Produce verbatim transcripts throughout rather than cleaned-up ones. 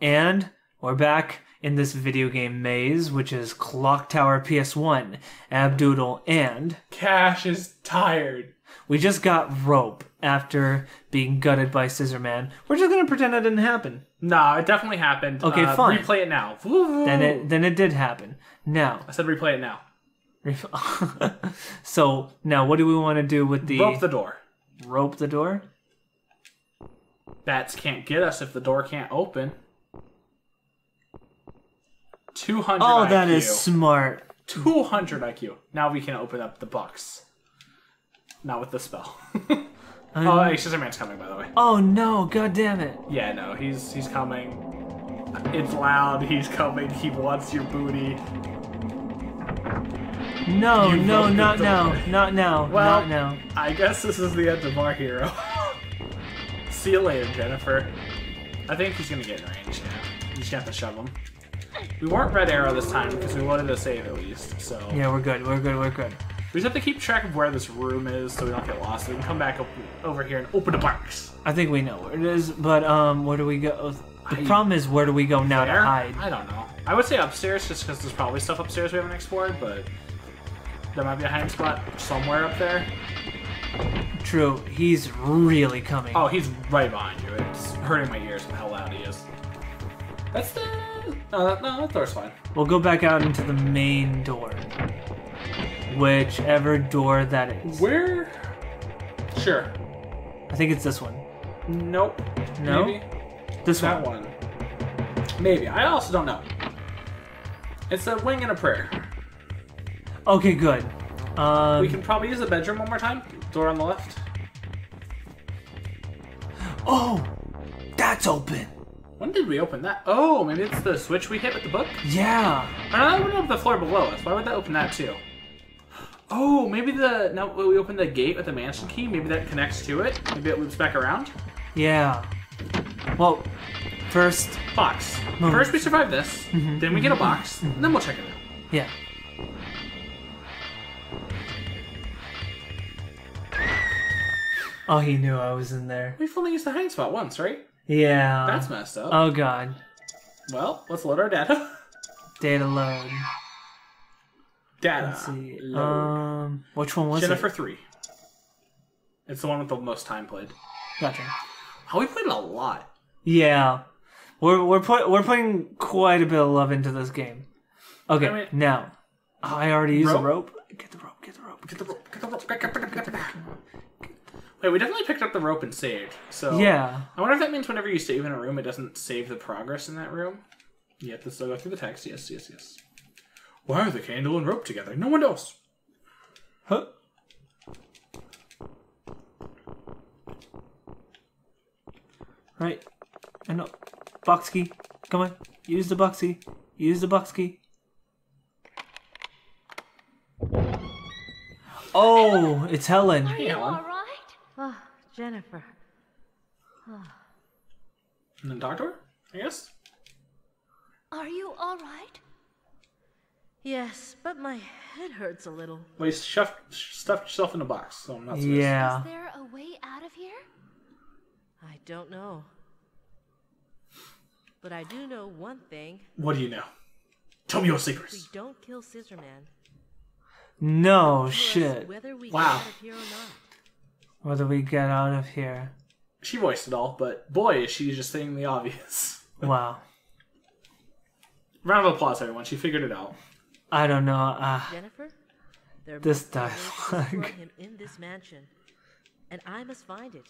And we're back in this video game maze, which is Clock Tower P S one, Abdoodle, and... Cash is tired. We just got rope after being gutted by Scissorman. We're just going to pretend that didn't happen. Nah, it definitely happened. Okay, uh, fine. Replay it now. Woo-hoo. Then it then it did happen. Now. I said replay it now. So, now what do we want to do with the... Rope the door. Rope the door? Bats can't get us if the door can't open. two hundred oh, I Q. Oh, that is smart. two hundred I Q. Now we can open up the box. Not with the spell. um, oh, hey, Scissorman's coming, by the way. Oh, no. God damn it. Yeah, no. He's he's coming. It's loud. He's coming. He wants your booty. No, you no, not now. Not now. Well, not now. I guess this is the end of our hero. See you later, Jennifer. I think he's going to get in range now. You just have to shove him. We weren't red arrow this time because we wanted to save at least, so... Yeah, we're good, we're good, we're good. We just have to keep track of where this room is so we don't get lost. We can come back up over here and open the box. I think we know where it is, but um, where do we go? The I, problem is, where do we go now there? to hide? I don't know. I would say upstairs just because there's probably stuff upstairs we haven't explored, but... There might be a hiding spot somewhere up there. True. He's really coming. Oh, he's right behind you. It's hurting my ears how loud he is. That's the... No, that, no, that door's fine. We'll go back out into the main door. Whichever door that is. Where? Sure. I think it's this one. Nope. No? Maybe. This that one. That one. Maybe. I also don't know. It's a wing and a prayer. Okay, good. Um, we can probably use the bedroom one more time. Door on the left. Oh! That's open! When did we open that? Oh, maybe it's the switch we hit with the book? Yeah. Or no, that went up the floor below us. Why would that open that too? Oh, maybe the... Now we opened the gate with the mansion key. Maybe that connects to it. Maybe it loops back around. Yeah. Well, first... Box. Moment. First we survive this. Mm-hmm. Then we get a box. Mm-hmm. And then we'll check it out. Yeah. Oh, he knew I was in there. We've only used the hiding spot once, right? Yeah. That's messed up. Oh, God. Well, let's load our data. Data load. Data. Let's see. Load. Um, which one was Jennifer it? Jennifer three. It's the one with the most time played. Gotcha. Oh, we played it a lot. Yeah. We're we're, put, we're putting quite a bit of love into this game. Okay, I mean, now. Oh, I already used rope. the rope. Get the rope, get the rope, get the rope, get the rope, get the rope, get the rope. Wait, we definitely picked up the rope and saved, so... Yeah. I wonder if that means whenever you save in a room, it doesn't save the progress in that room. You have to still go through the text. Yes, yes, yes. Why are the candle and rope together? No one knows. Huh? Right. I know. Box key. Come on. Use the box key. Use the box key. Oh, it's Helen. Hi, Helen. Oh, Jennifer. Oh. And then talk to her, I guess? Are you all right? Yes, but my head hurts a little. Well, you shoved, stuffed yourself in a box, so I'm not supposed yeah. to. Is there a way out of here? I don't know. But I do know one thing. What do you know? Tell me your secrets. We don't kill Scissorman. No shit. Whether we wow. get out of here or not. Whether we get out of here. She voiced it all, but boy, is she just saying the obvious. Wow. Round of applause, everyone. She figured it out. I don't know. Uh, Jennifer, there this dialogue. Him in this mansion, and I must find it.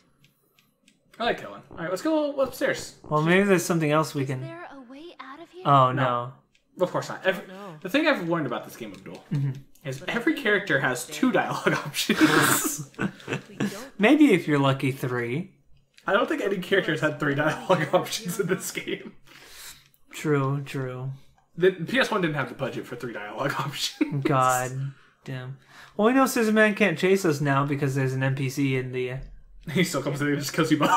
I like Helen. All right, let's go upstairs. Well, maybe there's something else we can. Is there a way out of here? Oh no. no. Of course not. Every... The thing I've learned about this game of Abdoodle. Mm-hmm. Is every character has two dialogue options. Maybe if you're lucky, three. I don't think any characters had three dialogue options in this game. True, true. The P S one didn't have the budget for three dialogue options. God damn. Well, we know Scissorman can't chase us now because there's an N P C in the... He still comes in and just kills you both.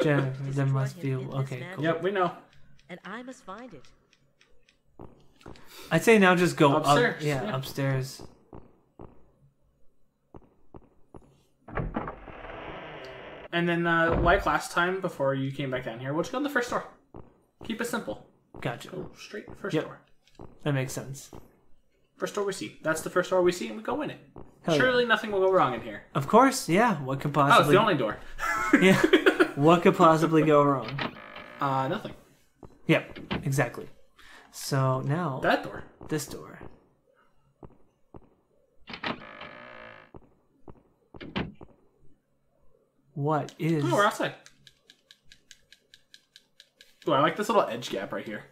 Jennifer, there must be... Okay, cool. Yep, we know. And I must find it. I'd say now just go upstairs. Up, yeah, yeah, upstairs. And then, uh, like last time, before you came back down here, what'd you go in the first door? Keep it simple. Gotcha. Go straight first yep. door. That makes sense. First door we see. That's the first door we see, and we go in it. Hell Surely yeah. nothing will go wrong in here. Of course, yeah. What could possibly... Oh, it's the only door. yeah. What could possibly go wrong? Uh, nothing. Yep, exactly. So now... That door. This door. What is... Oh, we're outside. Ooh, I like this little edge gap right here.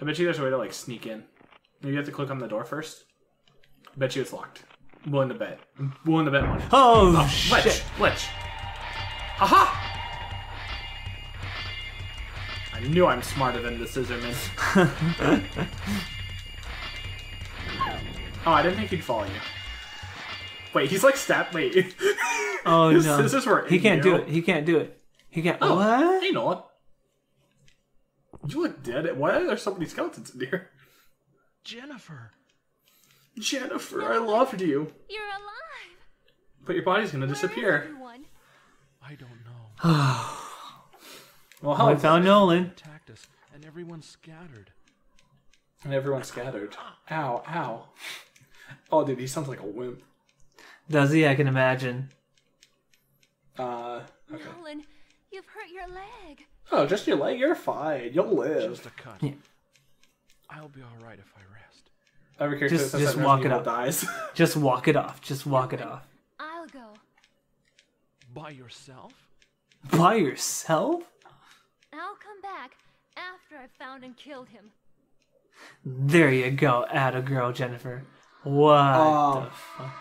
I bet you there's a way to, like, sneak in. Maybe you have to click on the door first. I bet you it's locked. I'm willing to bet. I'm willing to bet money. Oh, oh shit. Ledge. Ledge. Aha! I knew I'm smarter than the Scissorman. Oh, I didn't think he'd follow you. Wait, he's like stab. Wait. Oh His no! Scissors were in he can't you. do it. He can't do it. He can't. Oh, what? Hey, Nolan. You look dead. Why are there so many skeletons in here? Jennifer. Jennifer, I loved you. You're alive. But your body's gonna Where disappear. I don't know. Well, how I found Nolan. Attacked us, and everyone scattered. And everyone scattered. Ow! Ow! Oh, dude, he sounds like a wimp. Does he? I can imagine. Uh, okay. Nolan, you've hurt your leg. Oh, just your leg? You're fine. You'll live. Just a cut. Yeah. I'll be all right if I rest. Every character just, just walk it off. Dies. Just walk it off. Just walk it off. I'll go. By yourself? By yourself? I'll come back after I've found and killed him. There you go, atta girl, Jennifer. What oh. the fuck?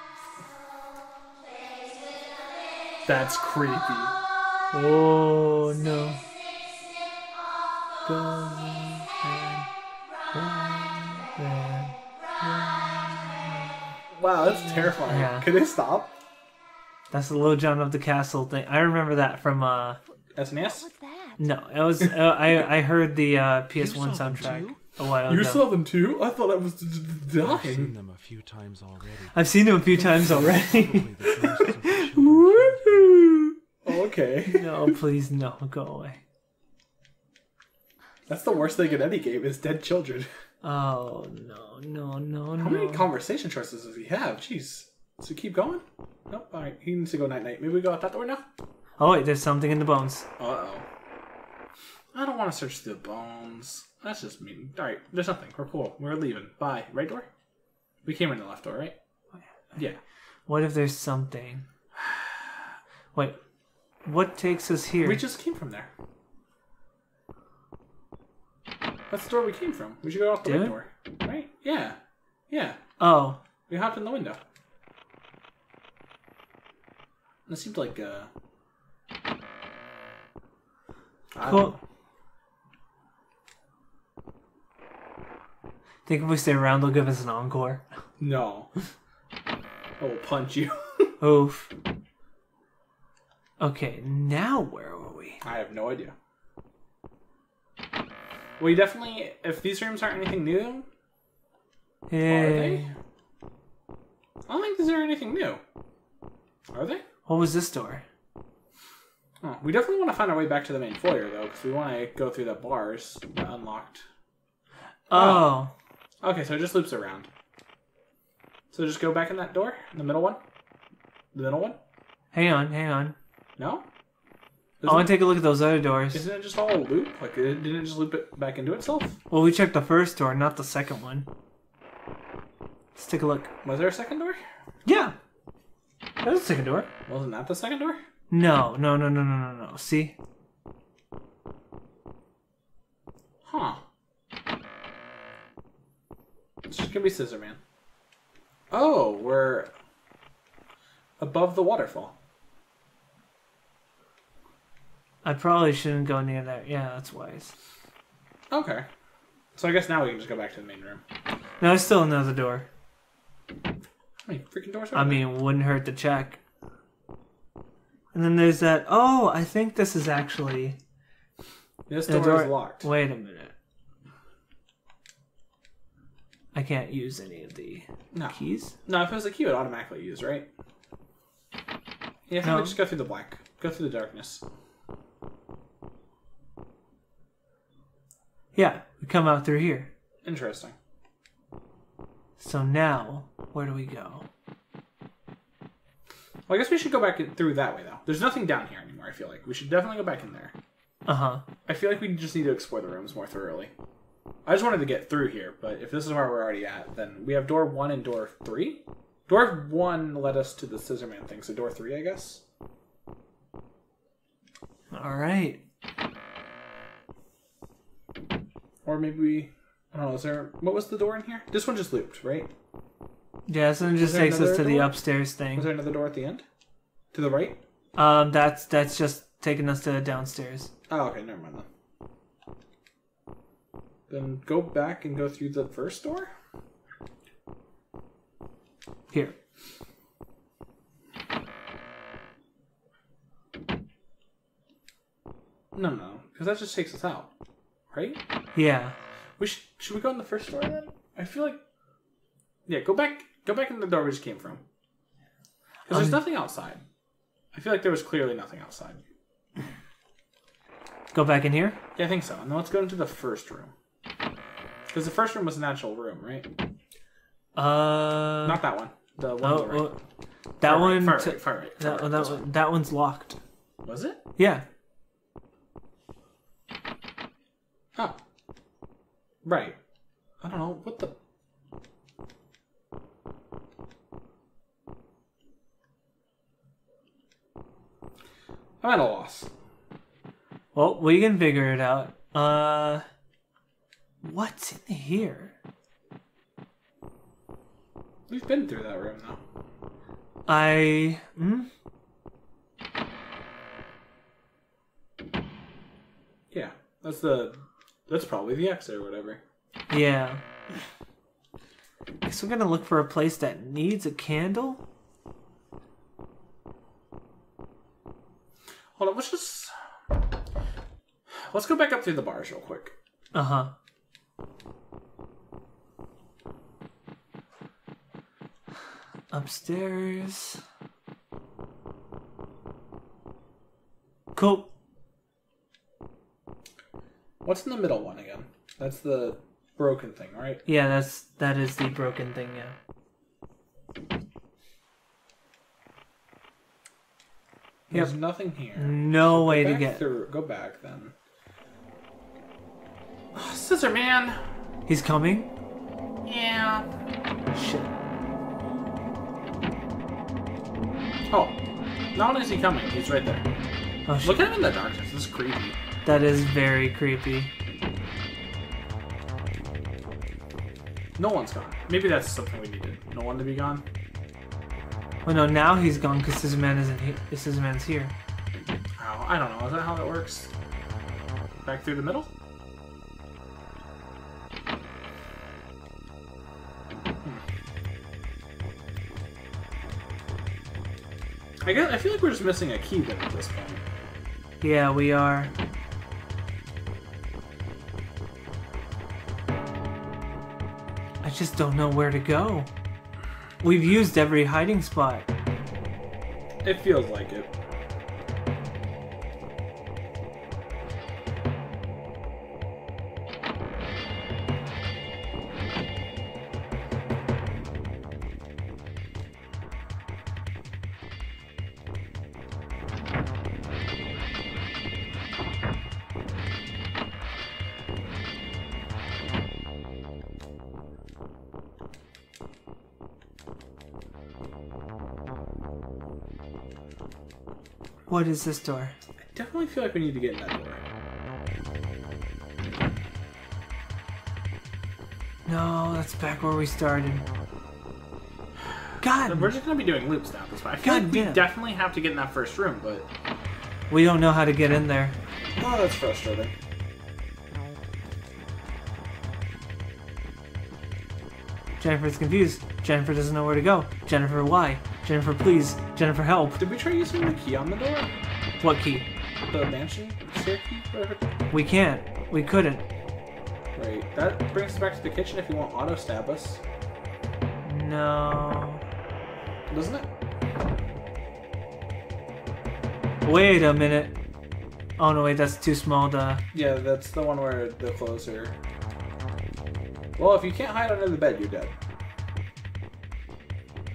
That's creepy. Oh no. Go and run and run. Wow, that's terrifying. Yeah. Can it stop? That's the Little John of the Castle thing. I remember that from uh S N E S? No, it was uh, I I heard the uh P S one soundtrack a while ago. You saw them too? I thought I was dying. I've seen them a few times already. I've seen them a few times already. Woohoo! Oh, okay. No, please, no, go away. That's the worst thing in any game is dead children. Oh no, no, no, no. How many conversation choices does he have? Jeez. Does he keep going? Nope. All right, he needs to go night night. Maybe we go out that door now. Oh wait, there's something in the bones. Uh oh. I don't want to search the bones. That's just mean. All right, there's nothing. We're cool. We're leaving. Bye. Right door? We came in the left door, right? Yeah. What if there's something? Wait, what takes us here? We just came from there. That's the door we came from. We should go out the Did right it? door. Right? Yeah. Yeah. Oh. We hopped in the window. That seemed like, uh... cool. Think if we stay around, they'll give us an encore. No. I will punch you. Oof. Okay, now where were we? I have no idea. We definitely, if these rooms aren't anything new, hey. are they? I don't think these are anything new. Are they? What was this door? Oh, we definitely want to find our way back to the main foyer, though, because we want to go through the bars that unlocked. Oh. oh. Okay, so it just loops around. So just go back in that door? The middle one? The middle one? Hang on, hang on. No? Isn't I want to take a look at those other doors. Isn't it just all a loop? Like, it didn't just loop it back into itself? Well, we checked the first door, not the second one. Let's take a look. Was there a second door? Yeah. That was the second door. Wasn't that the second door? No, no, no, no, no, no, no. See? Huh. It's just gonna be Scissorman. Oh, we're above the waterfall. I probably shouldn't go near there. Yeah, that's wise. Okay. So I guess now we can just go back to the main room. No, there's still another door. How many freaking doors are there? I mean, it wouldn't hurt to check. And then there's that... Oh, I think this is actually... This door, door is locked. Wait a minute. I can't use any of the no. keys? No, if it was a key, it would automatically use, right? Yeah, no. Just go through the black. Go through the darkness. Yeah, we come out through here. Interesting. So now, where do we go? Well, I guess we should go back through that way, though. There's nothing down here anymore, I feel like. We should definitely go back in there. Uh-huh. I feel like we just need to explore the rooms more thoroughly. I just wanted to get through here, but if this is where we're already at, then we have door one and door three? Door one led us to the Scissorman thing, so door three, I guess? Alright. Or maybe we... I don't know, is there... What was the door in here? This one just looped, right? Yeah, this one just takes us to the upstairs thing. Was there another door at the end? To the right? Um, that's that's just taking us to the downstairs. Oh, okay, never mind then. Then go back and go through the first door? Here. No, no, because that just takes us out, right? Yeah. We should, should we go in the first door then? I feel like... Yeah, go back Go back in the door we just came from. Because um, there's nothing outside. I feel like there was clearly nothing outside. Go back in here? Yeah, I think so. And then let's go into the first room. Because the first room was an actual room, right? Uh, Not that one. The one oh, right. oh, That one... Far right, far right, far right, far that, right. That, one, that one's locked. Was it? Yeah. Oh. Right. I don't know. What the... I'm at a loss. Well, we can figure it out. Uh, what's in here? We've been through that room, though. I... Hmm? Yeah, that's the... That's probably the exit or whatever. Yeah. I guess we're gonna look for a place that needs a candle? Hold on, let's just... Let's go back up through the bars real quick. Uh-huh. Upstairs. Cool. What's in the middle one again? That's the broken thing, right? Yeah, that's that is the broken thing, yeah. There's yep. nothing here. No so way to get through. Go back then. Oh, Scissorman. He's coming. Yeah. Shit. Oh, not only is he coming, he's right there. Oh, shit. Look at him in the darkness. This is creepy. That is very creepy. No one's gone. Maybe that's something we needed. No one to be gone. Oh no, now he's gone because Scissorman isn't here. Scissorman's here. Oh, I don't know. Is that how that works? Back through the middle? Hmm. I guess I feel like we're just missing a key then at this point. Yeah, we are. I just don't know where to go. We've used every hiding spot. It feels like it. What is this door? I definitely feel like we need to get in that door. No, that's back where we started. God! So we're just going to be doing loops now, that's why. I feel God like we damn. definitely have to get in that first room, but... We don't know how to get in there. Oh, that's frustrating. Jennifer's confused. Jennifer doesn't know where to go. Jennifer, why? Jennifer, please. Jennifer, help. Did we try using the key on the door? What key? The mansion stair key? Whatever. We can't. We couldn't. Wait, that brings us back to the kitchen if you want auto-stab us. No. Doesn't it? Wait a minute. Oh no, wait, that's too small to... Yeah, that's the one where the closer. Well, if you can't hide under the bed, you're dead.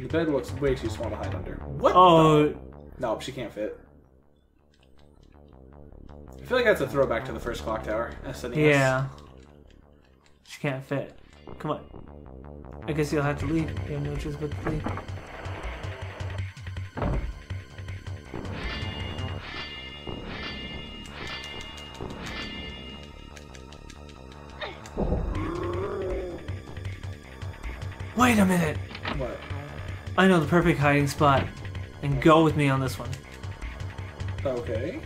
The bed looks way too small to hide under. What? Oh. No, no, she can't fit. I feel like that's a throwback to the first Clock Tower. S N E S. Yeah. She can't fit. Come on. I guess you'll have to leave. You have no choice but to leave. Wait a minute! What? I know the perfect hiding spot. And go with me on this one. Okay.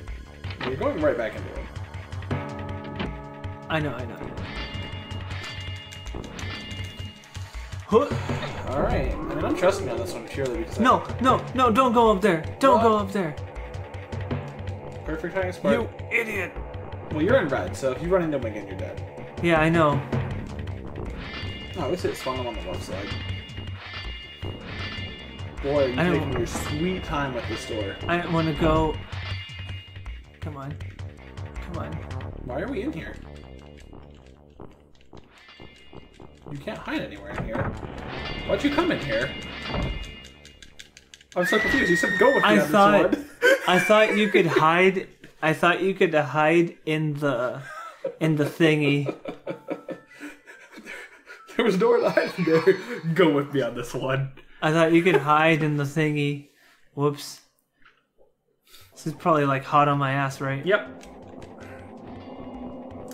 You're going right back into it. I know, I know. Huh. Alright. I mean, don't trust me on this one purely because No, I... no, no, don't go up there. Don't what? go up there. Perfect hiding spot. You idiot! Well, you're in red, so if you run into him again, you're dead. Yeah, I know. Oh, at least it swung him on the left side. Boy, you're taking your sweet time with this door. I don't want to go... Come on. Come on. Why are we in here? You can't hide anywhere in here. Why'd you come in here? I'm so confused. You said go with me on thought, this one. I thought you could hide... I thought you could hide in the... in the thingy. There was no one hiding there. Go with me on this one. I thought you could hide in the thingy. Whoops. This is probably like hot on my ass, right? Yep.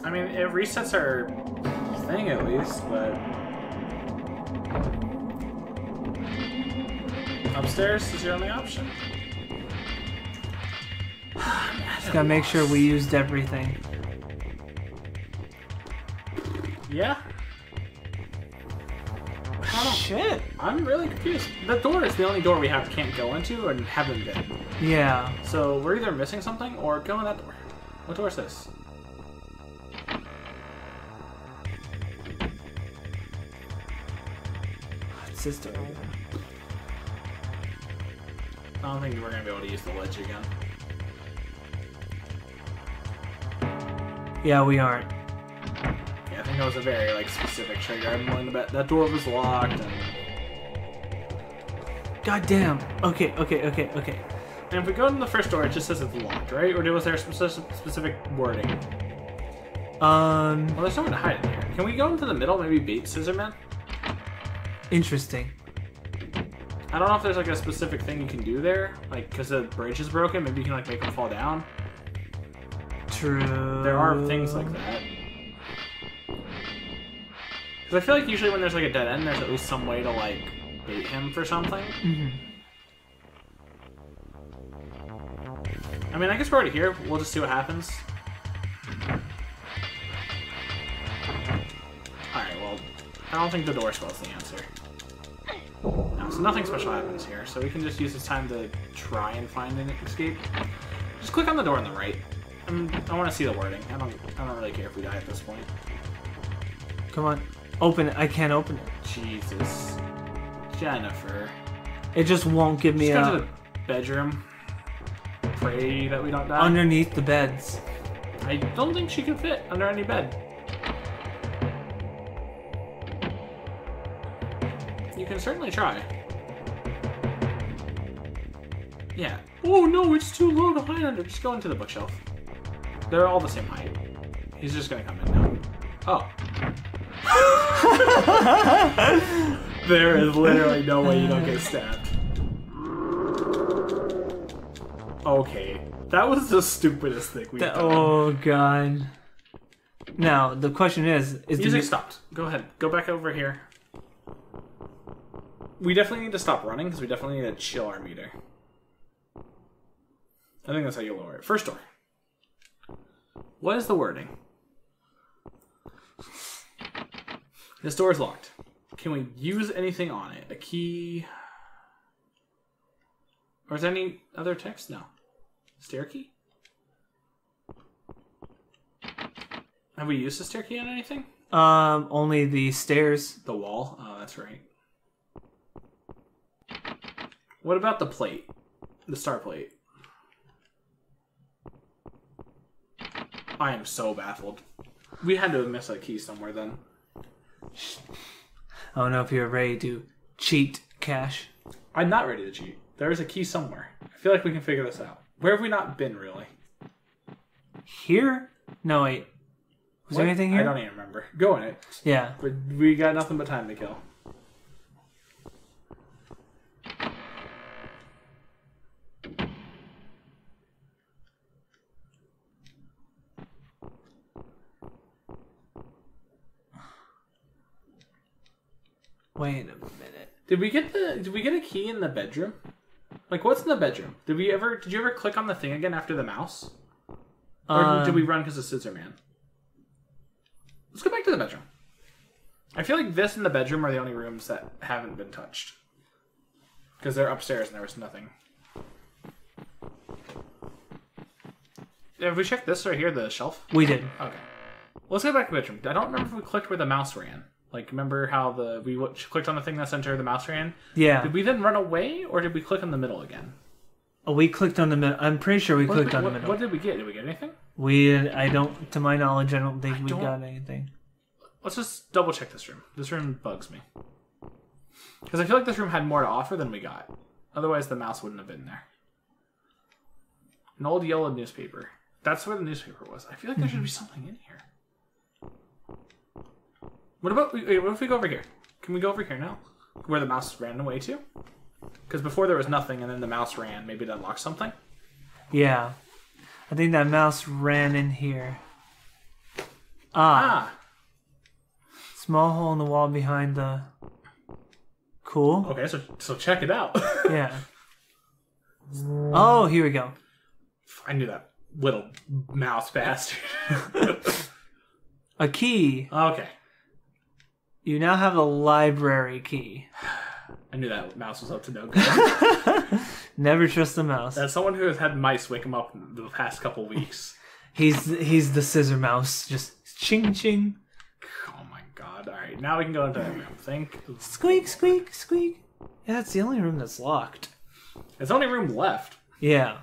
I mean, it resets our thing at least, but... Upstairs is your only option. Just gotta make sure we used everything. Yeah. Oh, shit. I'm really confused. That door is the only door we have can't go into and haven't been. Yeah. So we're either missing something or go in that door. What door is this? It's this door. I don't think we're going to be able to use the ledge again. Yeah, we aren't. I think that was a very, like, specific trigger. I'm willing to bet that door was locked and... God damn! Okay, okay, okay, okay. And if we go in the first door, it just says it's locked, right? Or was there specific wording? Um... Well, there's nowhere to hide in here. Can we go into the middle, maybe bait Scissorman? Interesting. I don't know if there's, like, a specific thing you can do there. Like, because the bridge is broken, maybe you can, like, make them fall down. True. There are things like that. Because I feel like usually when there's like a dead end, there's at least some way to like bait him for something. Mm-hmm. I mean, I guess we're already here. We'll just see what happens. Alright, well, I don't think the door spells the answer. No, so nothing special happens here, so we can just use this time to try and find an escape. Just click on the door on the right. I mean, I want to see the wording. I don't, I don't really care if we die at this point. Come on. Open it. I can't open it. Jesus. Jennifer. It just won't give me a... Just go to the bedroom. Pray that we don't die. Underneath the beds. I don't think she can fit under any bed. You can certainly try. Yeah. Oh no, it's too low to hide under. Just go into the bookshelf. They're all the same height. He's just gonna come in now. Oh. There is literally no way you don't get stabbed. Okay, that was the stupidest thing we've done. Oh god. Now the question is: is music the... stopped? Go ahead, go back over here. We definitely need to stop running because we definitely need to chill our meter. I think that's how you lower it. First door. What is the wording? This door is locked. Can we use anything on it? A key? Or is there any other text? No. Stair key? Have we used the stair key on anything? Um, only the stairs. The wall? Oh, that's right. What about the plate? The star plate? I am so baffled. We had to have missed a key somewhere then. I don't know if you're ready to cheat, Cash. I'm not ready to cheat. There is a key somewhere. I feel like we can figure this out. Where have we not been, really? Here? No, wait. Was what? There anything here? I don't even remember. Go in it. Yeah. But we got nothing but time to kill. Wait a minute. Did we get the? Did we get a key in the bedroom? Like, what's in the bedroom? Did we ever? Did you ever click on the thing again after the mouse? Or um, did we run because of Scissorman? Let's go back to the bedroom. I feel like this and the bedroom are the only rooms that haven't been touched because they're upstairs and there was nothing. Have we checked this right here, the shelf? We did. Okay. Let's go back to the bedroom. I don't remember if we clicked where the mouse ran. Like, remember how the we clicked on the thing that's under the mouse ran? Yeah. Did we then run away, or did we click on the middle again? Oh, we clicked on the middle. I'm pretty sure we what clicked we, on what, the middle. What did we get? Did we get anything? We, I don't, to my knowledge, I don't think I we don't, got anything. Let's just double check this room. This room bugs me. Because I feel like this room had more to offer than we got. Otherwise, the mouse wouldn't have been there. An old yellow newspaper. That's where the newspaper was. I feel like there should be something in here. What about, what if we go over here? Can we go over here now? Where the mouse ran away to? Because before there was nothing, and then the mouse ran. Maybe it unlocked something? Yeah. I think that mouse ran in here. Ah. ah. Small hole in the wall behind the... Cool. Okay, so, so check it out. Yeah. Oh, here we go. I knew that little mouse bastard. A key. Okay. You now have a library key. I knew that mouse was up to no good. Never trust the mouse. As someone who has had mice wake him up in the past couple weeks. He's he's the scissor mouse. Just ching ching. Oh my god. Alright, now we can go into that room. Think. Squeak, squeak, squeak. Yeah, that's the only room that's locked. It's the only room left. Yeah.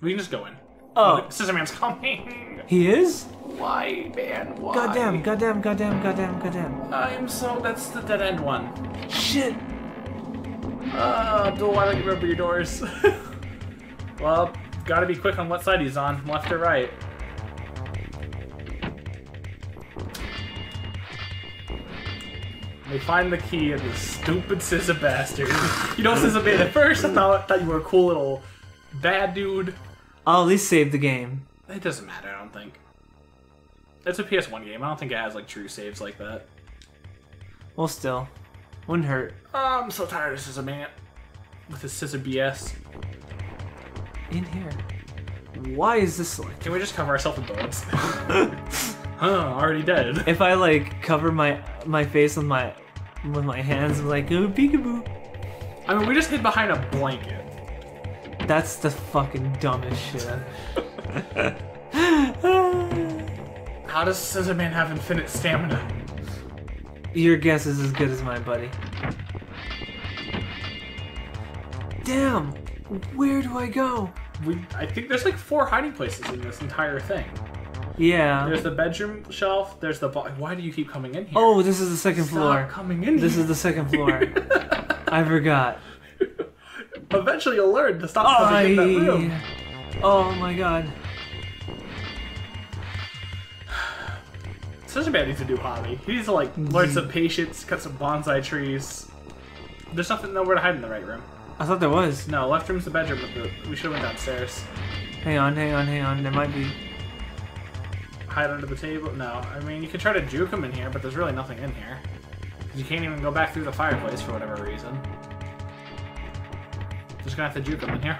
We can just go in. Oh. Scissor man's coming. He is? Why, man? Why? Goddamn, goddamn, goddamn, goddamn, goddamn. I'm so. That's the dead end one. Shit! Uh, Abdoodle, why don't you remember your doors? Well, gotta be quick on what side he's on, left or right. They find the key and the stupid scissor bastard. You know, scissor man, at first I thought, thought you were a cool little bad dude. I'll at least save the game. It doesn't matter, I don't think. It's a P S one game. I don't think it has, like, true saves like that. Well, still. Wouldn't hurt. Oh, I'm so tired of Scissor Man. With his Scissor B S. In here. Why is this like... Can we just cover ourselves in bullets? Huh, already dead. If I, like, cover my my face with my with my hands, I'm like, oh, peekaboo. I mean, we just hid behind a blanket. That's the fucking dumbest shit. How does Scissor Man have infinite stamina? Your guess is as good as mine, buddy. Damn! Where do I go? We, I think there's like four hiding places in this entire thing. Yeah. There's the bedroom shelf, there's the... Why do you keep coming in here? Oh, this is the second Stop floor. coming in This here. is the second floor. I forgot. Eventually you'll learn to stop oh, coming I... in that room. Oh my god. Such a man needs a new hobby. He needs to, like, learn some patience, cut some bonsai trees. There's nothing nowhere to hide in the right room. I thought there was. No, left room's the bedroom, but we should've went downstairs. Hang on, hang on, hang on. There might be... Hide under the table? No. I mean, you could try to juke him in here, but there's really nothing in here. You can't even go back through the fireplace for whatever reason. Just gonna have to juke him in here.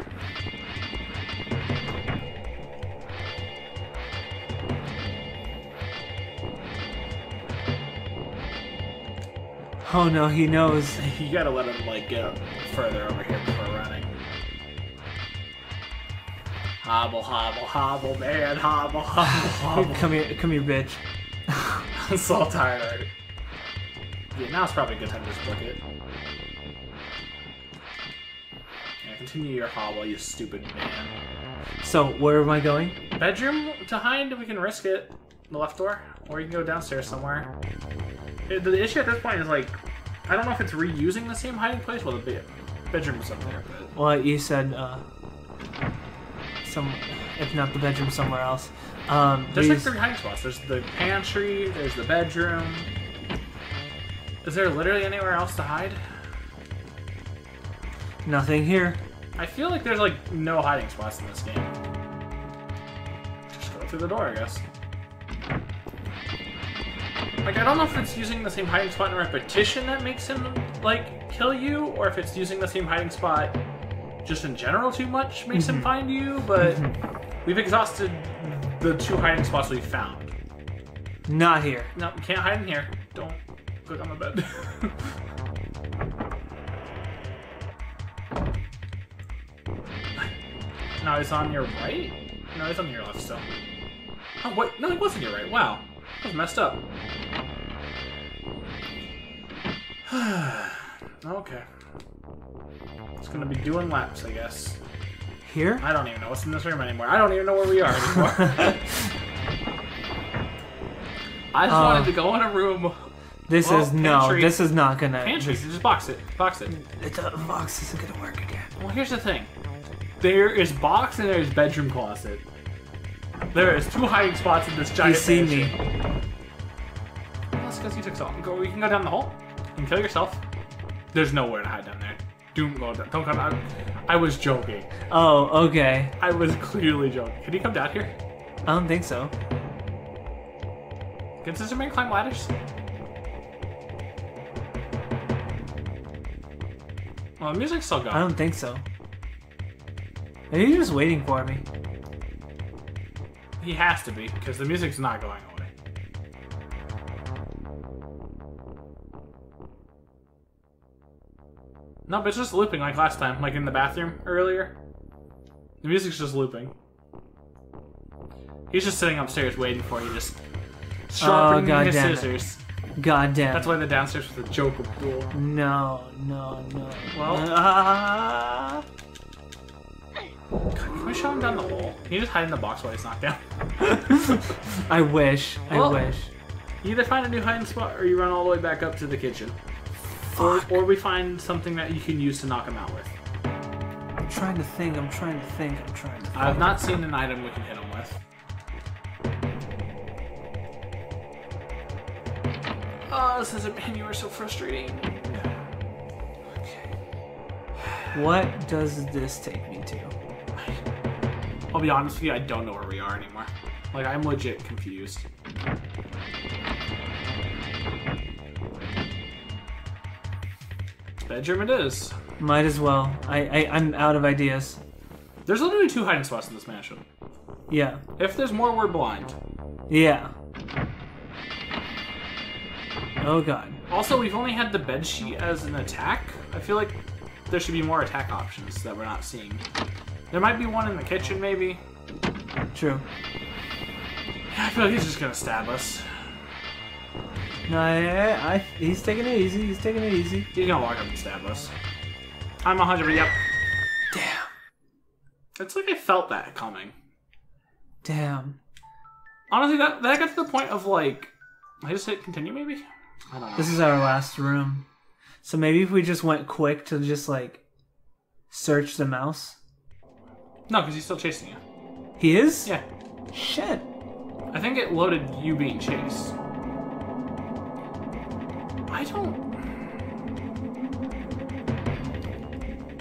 Oh no, he knows. You gotta let him, like, get further over here before running. Hobble, hobble, hobble, man, hobble, hobble, hobble. Come here, come here, bitch. I'm so tired already. Yeah, now it's probably a good time to just book it. Yeah, continue your hobble, you stupid man. So, where am I going? Bedroom to hide, we can risk it. The left door. Or you can go downstairs somewhere. The issue at this point is, like, I don't know if it's reusing the same hiding place. Well, the bedroom was up there. But... Well, you said, uh... some... if not the bedroom, somewhere else. Um, There's, these... like, three hiding spots. There's the pantry, there's the bedroom. Is there literally anywhere else to hide? Nothing here. I feel like there's, like, no hiding spots in this game. Just go through the door, I guess. Like, I don't know if it's using the same hiding spot in repetition that makes him, like, kill you, or if it's using the same hiding spot just in general too much makes mm-hmm. him find you, but mm-hmm. we've exhausted the two hiding spots we found. Not here. No, can't hide in here. Don't click on the bed. No, it's on your right? No, it's on your left still. Oh, wait. No, it wasn't your right. Wow. That was messed up. Okay. It's gonna be doing laps, I guess. Here? I don't even know what's in this room anymore. I don't even know where we are anymore. I just uh, wanted to go in a room. This well, is pantry. No, this is not gonna. Pantry, this... just box it. Box it. The box isn't gonna work again. Well, here's the thing. There is box and there is bedroom closet. There is two hiding spots in this giant. You see me. That's because you took so long. We can go down the hole and kill yourself. There's nowhere to hide down there. Don't go down. Don't come out. I was joking. Oh, okay. I was clearly joking. Can you come down here? I don't think so. Can Scissorman climb ladders? Well, the music's still gone. I don't think so. Are you just waiting for me? He has to be, because the music's not going away. No, but it's just looping like last time, like in the bathroom earlier. The music's just looping. He's just sitting upstairs waiting for you, just sharpening oh, his scissors. It. God damn. That's why the downstairs was a joke of duel. No, no, no. Well... Uh... God, can we shot him down the hole? Can you just hide in the box while he's knocked down? I wish. I well, wish. You either find a new hiding spot or you run all the way back up to the kitchen. Or, or we find something that you can use to knock him out with. I'm trying to think. I'm trying to think. I'm trying to think. I've not seen an item we can hit him with. Oh, this is a man. You are so frustrating. Okay. What does this take me to? I'll be honest with you, I don't know where we are anymore. Like, I'm legit confused. Bedroom it is. Might as well. I, I, I'm out of ideas. There's literally two hiding spots in this mansion. Yeah. If there's more, we're blind. Yeah. Oh, God. Also, we've only had the bedsheet as an attack. I feel like there should be more attack options that we're not seeing. There might be one in the kitchen, maybe. True. I feel like he's just gonna stab us. No, I, I, he's taking it easy. He's taking it easy. He's gonna walk up and stab us. I'm one hundred percent. Yep. Damn. It's like I felt that coming. Damn. Honestly, that that got to the point of like, I just hit continue, maybe. I don't know. This is our last room, so maybe if we just went quick to just like search the mouse. No, because he's still chasing you. He is? Yeah. Shit. I think it loaded you being chased. I don't...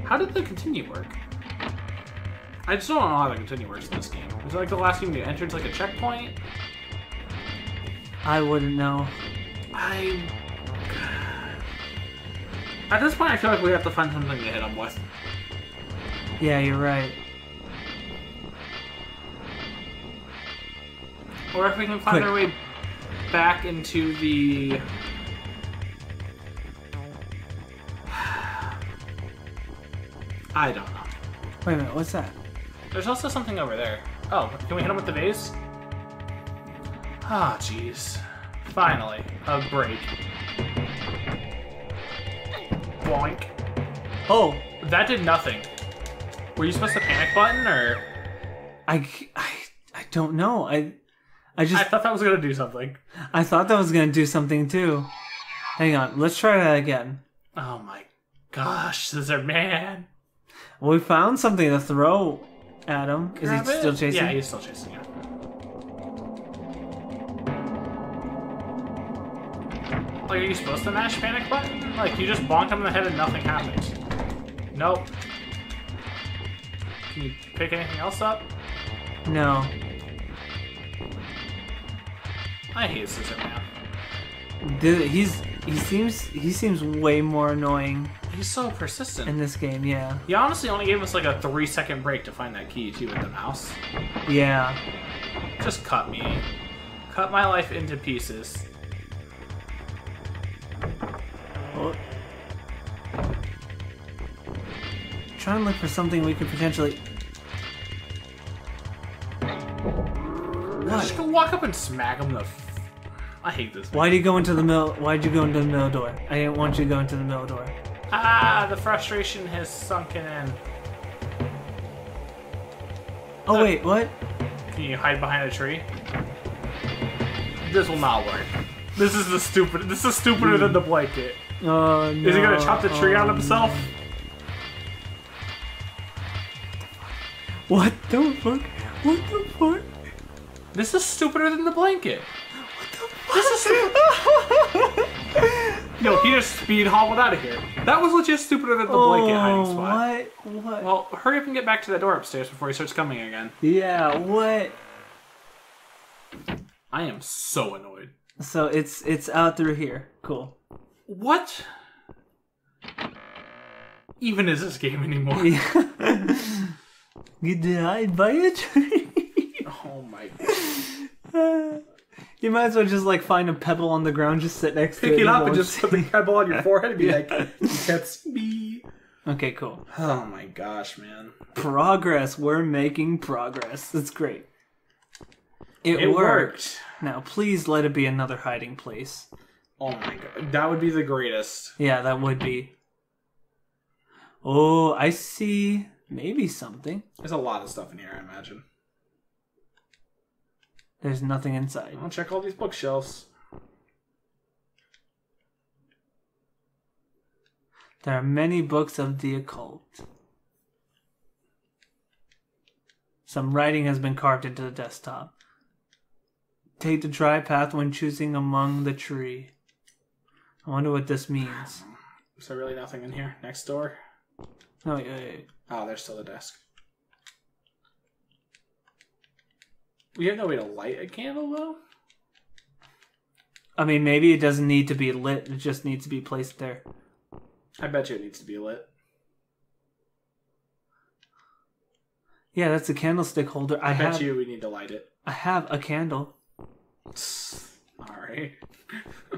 How did the continue work? I just don't know how the continue works in this game. Is it like the last game you entered like a checkpoint? I wouldn't know. I... At this point, I feel like we have to find something to hit him with. Yeah, you're right. Or if we can find Quick. our way back into the... I don't know. Wait a minute, what's that? There's also something over there. Oh, can we hit him with the vase? Ah, oh, jeez. Finally, a break. Boink. Oh, that did nothing. Were you supposed to panic button, or...? I, I, I don't know. I I just I thought that was going to do something. I thought that was going to do something too. Hang on. Let's try that again. Oh my gosh, Scissorman. We found something to throw at him. Is he still chasing? Yeah, he's still chasing it. Like, are you supposed to mash panic button? Like, you just bonk him in the head and nothing happens. Nope. Can you pick anything else up? No. I hate Scissorman. Dude, he's he seems he seems way more annoying. He's so persistent in this game, yeah. He honestly only gave us like a three second break to find that key too with the mouse. Yeah. Just cut me. Cut my life into pieces. Well, try and look for something we could potentially. What? I'm just gonna walk up and smack him. The. F I hate this. Why did you go into the middle? Why did you go into the middle door? I didn't want you to go into the middle door. Ah, the frustration has sunken in. Oh uh, wait, what? Can you hide behind a tree? This will not work. This is the stupid. This is stupider mm. than the blanket. Oh no! Is he gonna chop the tree oh, on himself? No. What the fuck? What the fuck? This is stupider than the blanket. What the fuck? This is stupid. Yo, he just speed hobbled out of here. That was legit stupider than the oh, blanket hiding spot. What? What? Well, hurry up and get back to that door upstairs before he starts coming again. Yeah. What? I am so annoyed. So it's it's out through here. Cool. What? Even is this game anymore? Yeah. You died by a tree. Oh my god. You might as well just like find a pebble on the ground, just sit next Pick to it. Pick it up and just put the pebble on your forehead and be yeah. like, you can't see me. Okay, cool. Oh my gosh, man. Progress. We're making progress. That's great. It, it worked. worked. Now, please let it be another hiding place. Oh my god. That would be the greatest. Yeah, that would be. Oh, I see. Maybe something. There's a lot of stuff in here, I imagine. There's nothing inside. I'll check all these bookshelves. There are many books of the occult. Some writing has been carved into the desktop. Take the dry path when choosing among the tree. I wonder what this means. Is there really nothing in here? Next door? No, wait, wait, wait. Oh, there's still the desk. We have no way to light a candle, though? I mean, maybe it doesn't need to be lit. It just needs to be placed there. I bet you it needs to be lit. Yeah, that's a candlestick holder. I, I bet have, you we need to light it. I have a candle. Alright. I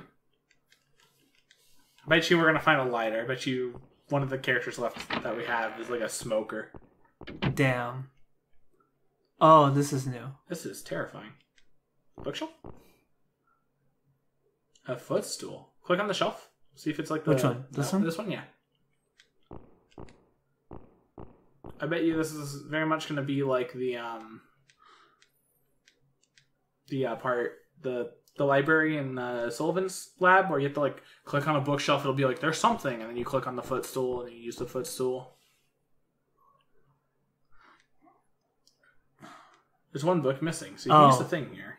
bet you we're going to find a lighter. I bet you one of the characters left that we have is like a smoker. Damn. Oh, this is new. This is terrifying. Bookshelf? A footstool. Click on the shelf. See if it's like the... Which one? This no, one? This one, yeah. I bet you this is very much going to be like the... um. The uh, part, the the library in uh, Sullivan's lab, where you have to like click on a bookshelf, it'll be like there's something, and then you click on the footstool and you use the footstool. There's one book missing, so you can oh. use the thing here.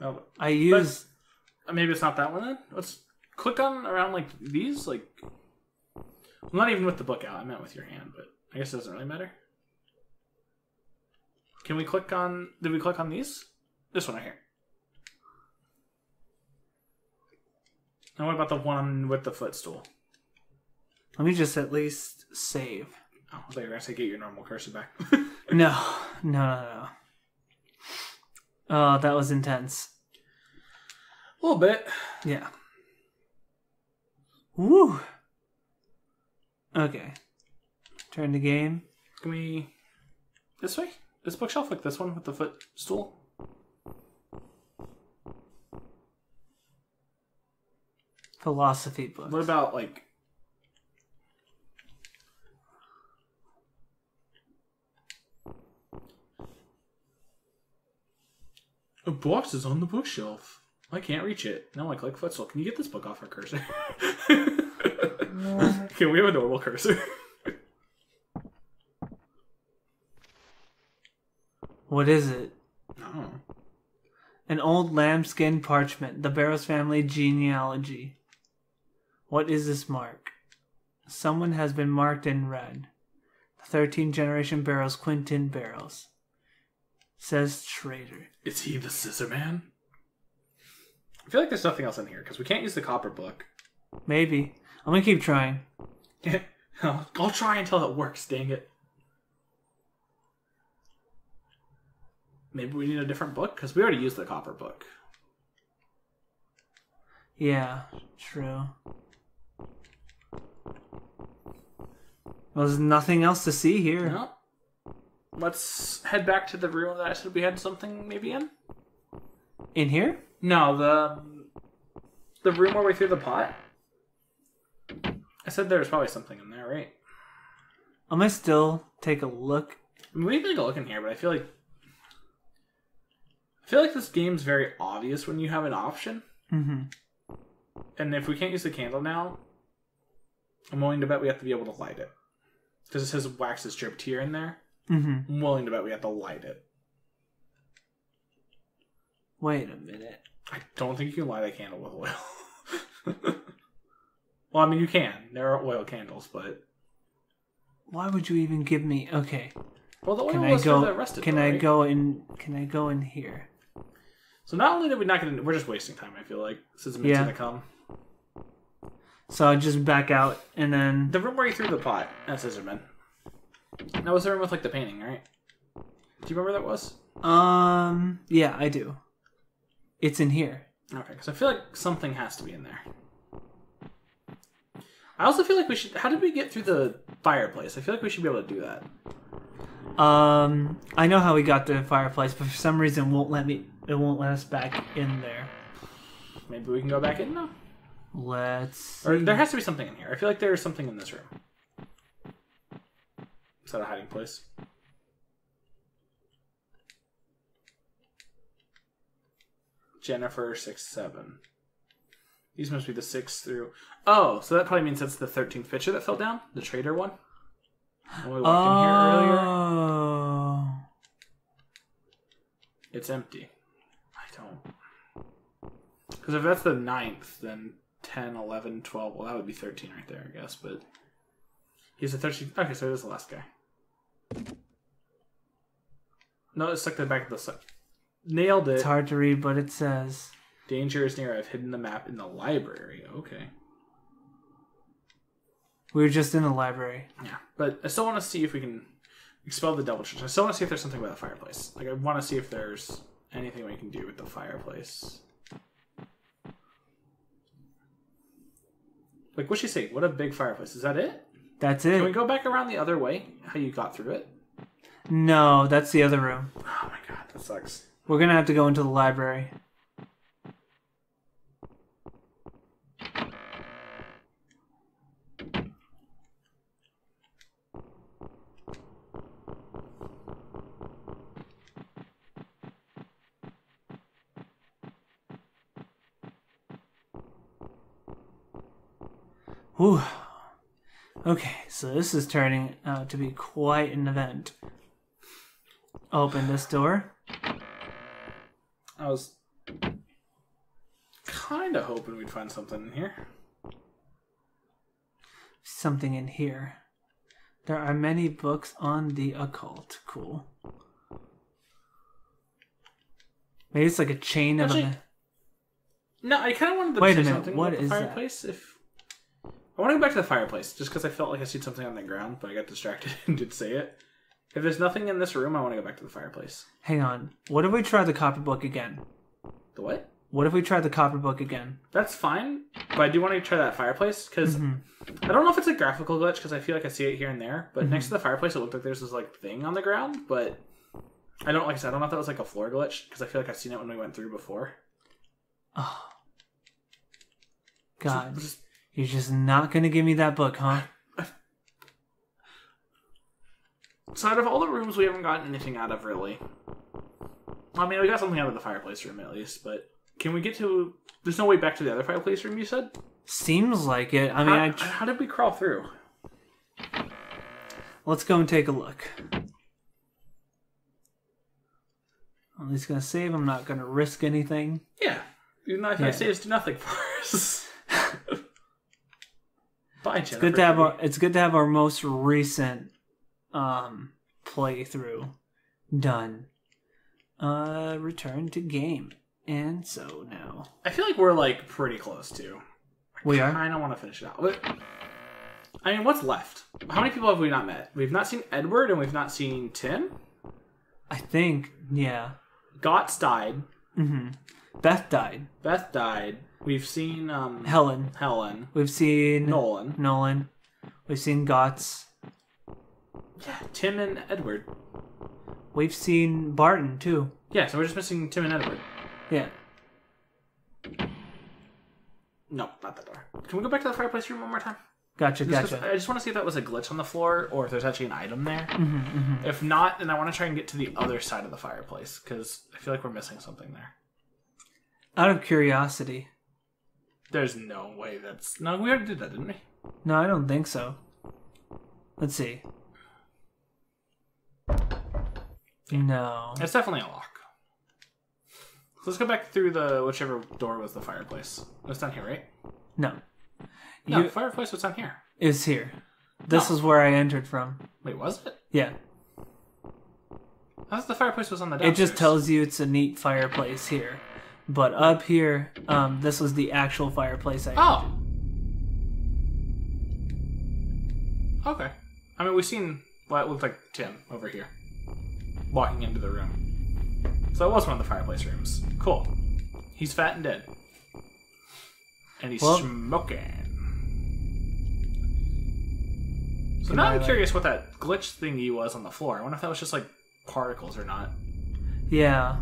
Oh, I use. But maybe it's not that one then. Let's click on around like these, like not even with the book out. I meant with your hand, but. I guess it doesn't really matter. Can we click on... Did we click on these? This one right here. And what about the one with the footstool? Let me just at least save. Oh, I thought you were going to say get your normal cursor back. No. No, no, no. Oh, that was intense. A little bit. Yeah. Woo! Okay. Turn the game. Can we... This way? This bookshelf? Like this one with the footstool? Philosophy books. What about, like... The box is on the bookshelf. I can't reach it. Now I click futsal. Can you get this book off our cursor? No. Can we have a normal cursor? What is it? No. An old lambskin parchment. The Barrows family genealogy. What is this mark? Someone has been marked in red. The thirteenth generation Barrows, Quentin Barrows. Says traitor. Is he the Scissorman? I feel like there's nothing else in here, because we can't use the copper book. Maybe. I'm going to keep trying. I'll, I'll try until it works, dang it. Maybe we need a different book, because we already used the copper book. Yeah, true. Well, there's nothing else to see here. No. Let's head back to the room that I said we had something maybe in. In here? No, the the room where we threw the pot. I said there was probably something in there, right? I'm gonna still take a look. I mean, we can take a look in here, but I feel like I feel like this game's very obvious when you have an option. Mm-hmm. And if we can't use the candle now, I'm willing to bet we have to be able to light it because it says wax is dripped here and there. Mm-hmm. I'm willing to bet we have to light it. Wait a minute. I don't think you can light a candle with oil. Well, I mean, you can. There are oil candles, but... Why would you even give me... Okay. Well, the oil can was for the rest of Can though, I right? go in... Can I go in here? So not only did we not get in... We're just wasting time, I feel like. Since it's yeah. going to come. So I just back out, and then... The room where you threw the pot. That's Scissorman. That was the room with, like, the painting, right? Do you remember that was? Um, yeah, I do. It's in here. Okay, because I feel like something has to be in there. I also feel like we should... How did we get through the fireplace? I feel like we should be able to do that. Um, I know how we got through the fireplace, but for some reason won't let me... It won't let us back in there. Maybe we can go back in now? Let's see. Or there has to be something in here. I feel like there is something in this room. Is that a hiding place? Jennifer six seven. These must be the six through... Oh, so that probably means that's the thirteenth picture that fell down? The traitor one? When we walked oh. in here earlier? It's empty. I don't... Because if that's the ninth, then ten, eleven, twelve... Well, that would be thirteen right there, I guess, but... He's the thirteenth... Okay, so it is the last guy. No, it's stuck to the back of the... Suck. Nailed it. It's hard to read, but it says... Danger is near. I've hidden the map in the library. Okay. We were just in the library. Yeah, but I still want to see if we can expel the devil church. I still want to see if there's something by the fireplace. Like, I want to see if there's anything we can do with the fireplace. Like, what'd she say? What a big fireplace. Is that it? That's it. Can we go back around the other way? How you got through it? No, that's the other room. Oh my god, that sucks. We're going to have to go into the library. Whew. Okay, so this is turning out to be quite an event. Open this door. I was kind of hoping we'd find something in here. Something in here. There are many books on the occult. Cool. Maybe it's like a chain Actually, of... A... No, I kind of wanted to Wait say a minute, something what about is the fireplace that? If... I want to go back to the fireplace, just because I felt like I seen something on the ground, but I got distracted and did say it. If there's nothing in this room, I want to go back to the fireplace. Hang on. What if we try the copper book again? The what? What if we try the copper book again? That's fine, but I do want to try that fireplace, because mm-hmm. I don't know if it's a graphical glitch, because I feel like I see it here and there, but mm-hmm. next to the fireplace, it looked like there's this, like, thing on the ground, but I don't, like I said, I don't know if that was, like, a floor glitch, because I feel like I've seen it when we went through before. Oh. God. So, just, You're just not going to give me that book, huh? So out of all the rooms we haven't gotten anything out of, really. I mean, we got something out of the fireplace room at least, but can we get to... There's no way back to the other fireplace room, you said? Seems like it. I mean, how, I... Tr how did we crawl through? Let's go and take a look. I'm just going to save. I'm not going to risk anything. Yeah. Your knife yeah. saves nothing for us. Bye, Jennifer. It's good to have our, it's good to have our most recent um, playthrough done. Uh, return to game. And so now... I feel like we're, like, pretty close to. We are? I kind of want to finish it out. I mean, what's left? How many people have we not met? We've not seen Edward, and we've not seen Tim? I think, yeah. Gotts died. Mm-hmm. Beth died. Beth died. We've seen, um... Helen. Helen. We've seen... Nolan. Nolan. We've seen Gotts. Yeah, Tim and Edward. We've seen Barton, too. Yeah, so we're just missing Tim and Edward. Yeah. No, not that door. Can we go back to the fireplace room one more time? Gotcha, just gotcha. I just want to see if that was a glitch on the floor or if there's actually an item there. Mm-hmm, mm-hmm. If not, then I want to try and get to the other side of the fireplace because I feel like we're missing something there. Out of curiosity. There's no way that's... No, we already did that, didn't we? No, I don't think so. Let's see. Yeah. No. It's definitely a lock. Let's go back through the whichever door was the fireplace. It's down here, right? No. No, you, fireplace was down here. Is here. This no. is where I entered from. Wait, was it? Yeah. How's the fireplace was on the downstairs? It just tells you it's a neat fireplace here. But up here, um, this was the actual fireplace I oh. entered. Oh! Okay. I mean, we've seen what looked like Tim over here. Walking into the room. So it was one of the fireplace rooms. Cool. He's fat and dead. And he's well, smoking. So now I'm like... curious what that glitch thingy was on the floor. I wonder if that was just like particles or not. Yeah.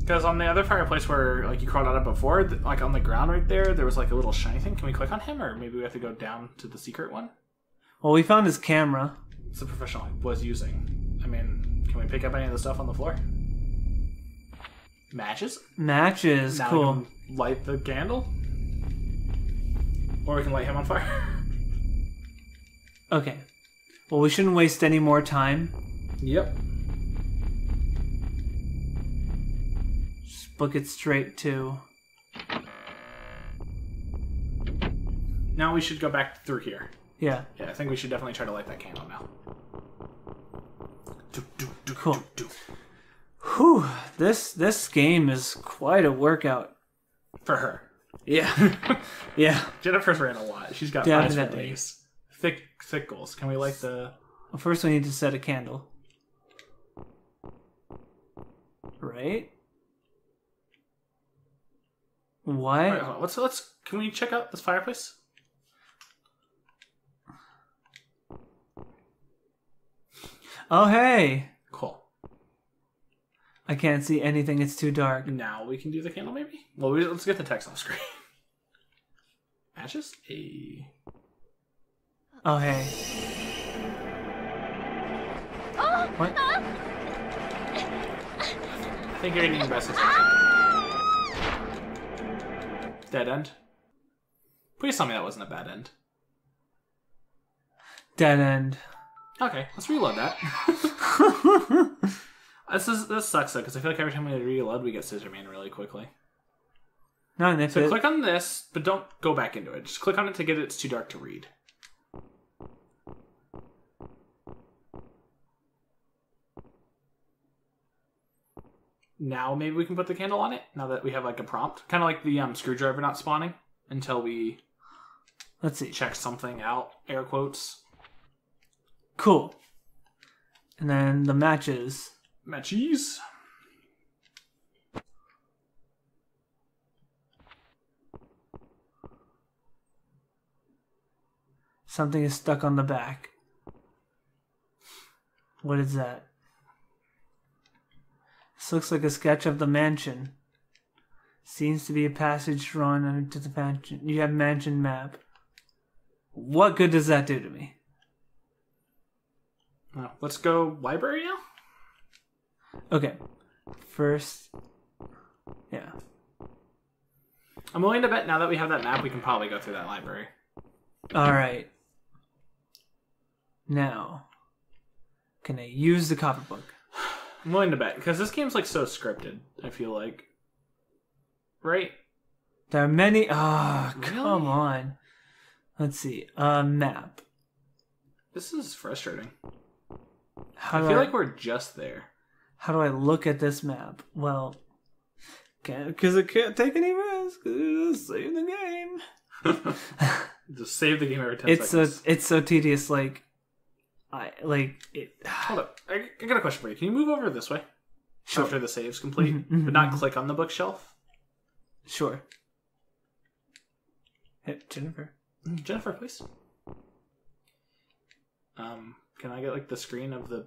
Because on the other fireplace where like you crawled out of before, like on the ground right there, there was like a little shiny thing. Can we click on him or maybe we have to go down to the secret one? Well, we found his camera. It's a professional he was using. I mean, can we pick up any of the stuff on the floor? Matches? Matches, now cool. We can light the candle? Or we can light him on fire. Okay. Well, we shouldn't waste any more time. Yep. Just book it straight to... Now we should go back through here. Yeah. Yeah, I think we should definitely try to light that candle now. Do, do, do, cool. Do, do. Whew, this this game is quite a workout. For her. Yeah. Yeah. Jennifer's ran a lot. She's got five days. Thick, thick goals. Can we light the... Well, first we need to set a candle. Right? What? All right, hold on. Let's, let's, can we check out this fireplace? Oh, hey! Cool. I can't see anything. It's too dark. Now we can do the candle, maybe? Well, we, let's get the text off screen. Matches? A... Oh, hey. Oh, what? Uh, I think you're eating your best. Uh, Dead end? Please tell me that wasn't a bad end. Dead end. Okay, let's reload that. This is this sucks though because I feel like every time we reload we get Scissorman really quickly. No, that's so it. Click on this, but don't go back into it. Just click on it to get it. It's too dark to read. Now maybe we can put the candle on it. Now that we have like a prompt, kind of like the um, screwdriver not spawning until we let's see check something out. Air quotes. Cool. And then the matches. Matches. Something is stuck on the back. What is that? This looks like a sketch of the mansion. Seems to be a passage drawn into the mansion. You have mansion map. What good does that do to me? Well, let's go library now? Okay, first. Yeah. I'm willing to bet now that we have that map, we can probably go through that library. All right. Now, can I use the cover book? I'm willing to bet, because this game's like so scripted, I feel like. Right? There are many... Oh, really? Come on. Let's see. A map. This is frustrating. How I feel I... like we're just there. How do I look at this map? Well, because I can't take any risks. Just save the game. Just save the game every ten it's seconds. So, it's so tedious, like... I, like it. Hold up, I, I got a question for you. Can you move over this way? Sure. After the save's complete, mm-hmm, mm-hmm, but not click on the bookshelf? Sure. Hey, Jennifer. Jennifer, please. Um, can I get like the screen of the...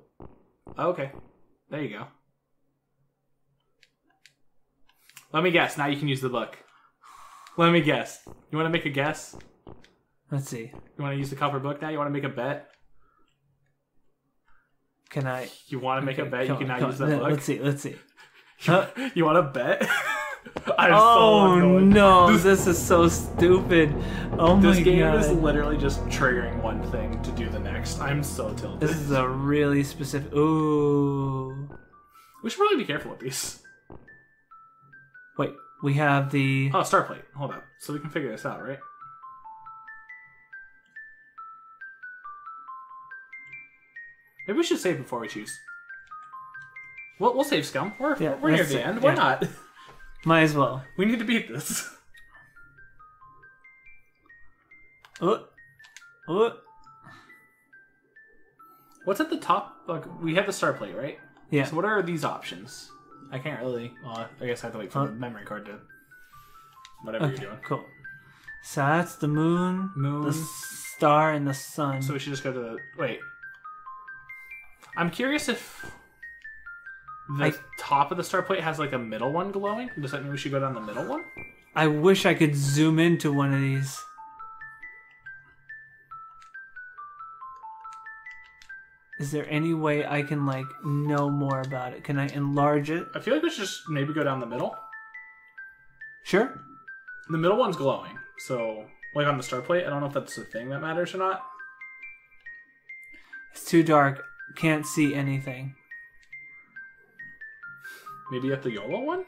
Oh, okay. There you go. Let me guess. Now you can use the book. Let me guess. You want to make a guess? Let's see. You want to use the cover book now? You want to make a bet? Can I? You want to make okay, a bet? You can now use that book. Let's see. Let's see. Huh? You want to bet? I'm oh so no! This, this is so stupid. Oh my god! This game is literally just triggering one thing to do the next. I'm so tilted. This is a really specific. Ooh. We should really be careful with these. Wait, we have the oh star plate. Hold up, so we can figure this out, right? Maybe we should save before we choose. We'll, we'll save, scum. We're, yeah, we're near the end. Why yeah. not? Might as well. We need to beat this. Oh. Oh. What's at the top? Look, we have the star plate, right? Yeah. So what are these options? I can't really... Well, I guess I have to wait for huh? the memory card to... Whatever okay, you're doing. Cool. So that's the moon, moon, the star, and the sun. So we should just go to the... Wait. I'm curious if the I, top of the star plate has like a middle one glowing. Does that mean we should go down the middle one? I wish I could zoom into one of these. Is there any way I can like know more about it? Can I enlarge it? I feel like we should just maybe go down the middle. Sure. The middle one's glowing. So like on the star plate, I don't know if that's the thing that matters or not. It's too dark. Can't see anything. Maybe at the YOLO one?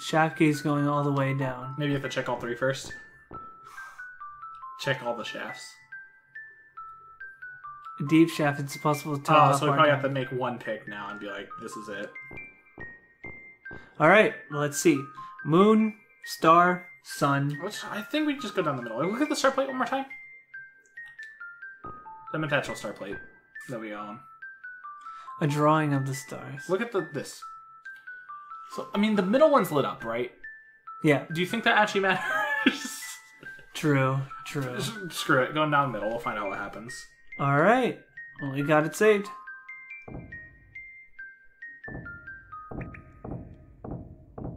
Shaftkey's going all the way down. Maybe you have to check all three first. Check all the shafts. A deep shaft, it's possible to tell. Oh, so we probably have to make one pick now and be like, this is it. Alright, let's see. Moon, star, sun. Which I think we just go down the middle. Look at the star plate one more time. The metachal star plate that we own. A drawing of the stars. Look at the this. So I mean, the middle one's lit up, right? Yeah. Do you think that actually matters? True. True. Just, screw it. Going down the middle. We'll find out what happens. All right. Well, we got it saved.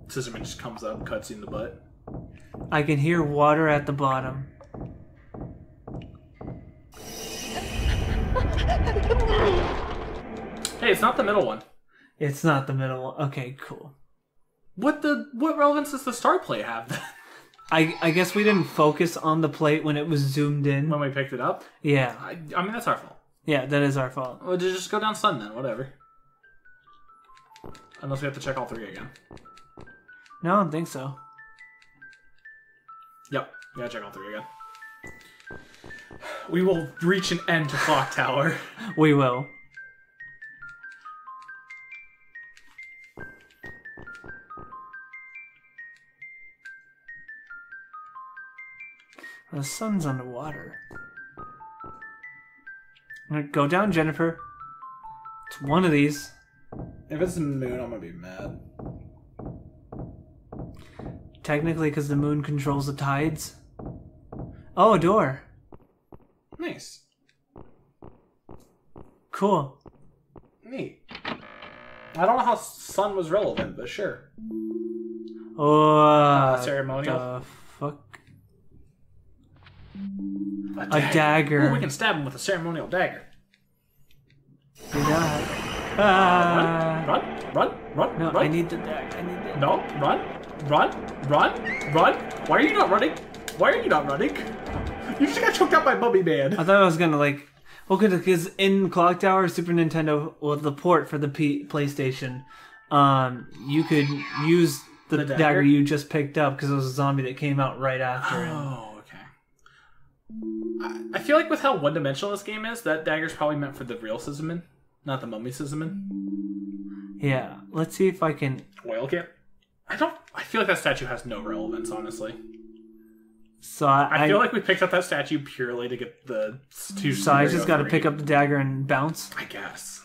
Scissorman just comes up, cuts you in the butt. I can hear water at the bottom. Hey, it's not the middle one. It's not the middle one. Okay, cool. What the? What relevance does the star plate have then? I, I guess we didn't focus on the plate when it was zoomed in. When we picked it up? Yeah. I, I mean, that's our fault. Yeah, that is our fault. Well, just go down sun then, whatever. Unless we have to check all three again. No, I don't think so. Yep, we gotta check all three again. We will reach an end to Clock Tower. We will. The sun's underwater. I'm gonna go down, Jennifer. It's one of these. If it's the moon, I'm gonna be mad. Technically, because the moon controls the tides. Oh, a door. Nice. Cool. Neat. I don't know how sun was relevant, but sure. Oh, uh, ceremonial. The fuck. A dagger. A dagger. Ooh, we can stab him with a ceremonial dagger. Do that. Uh, run, run, run, run. No, run. I need the dagger. I need the... No, run, run, run, run. Why are you not running? Why are you not running? You just got choked out by Mummy Man. I thought I was gonna like... Well, because in Clock Tower, Super Nintendo, well, the port for the P PlayStation, um, you could use the, the dagger? dagger you just picked up because it was a zombie that came out right after it. Oh, okay. I feel like with how one-dimensional this game is, that dagger's probably meant for the real Scissorman, not the Mummy Scissorman. Yeah. Let's see if I can... Oil can. I don't... I feel like that statue has no relevance, honestly. So I, I feel I, like we picked up that statue purely to get the two. So I just got to pick up the dagger and bounce. I guess.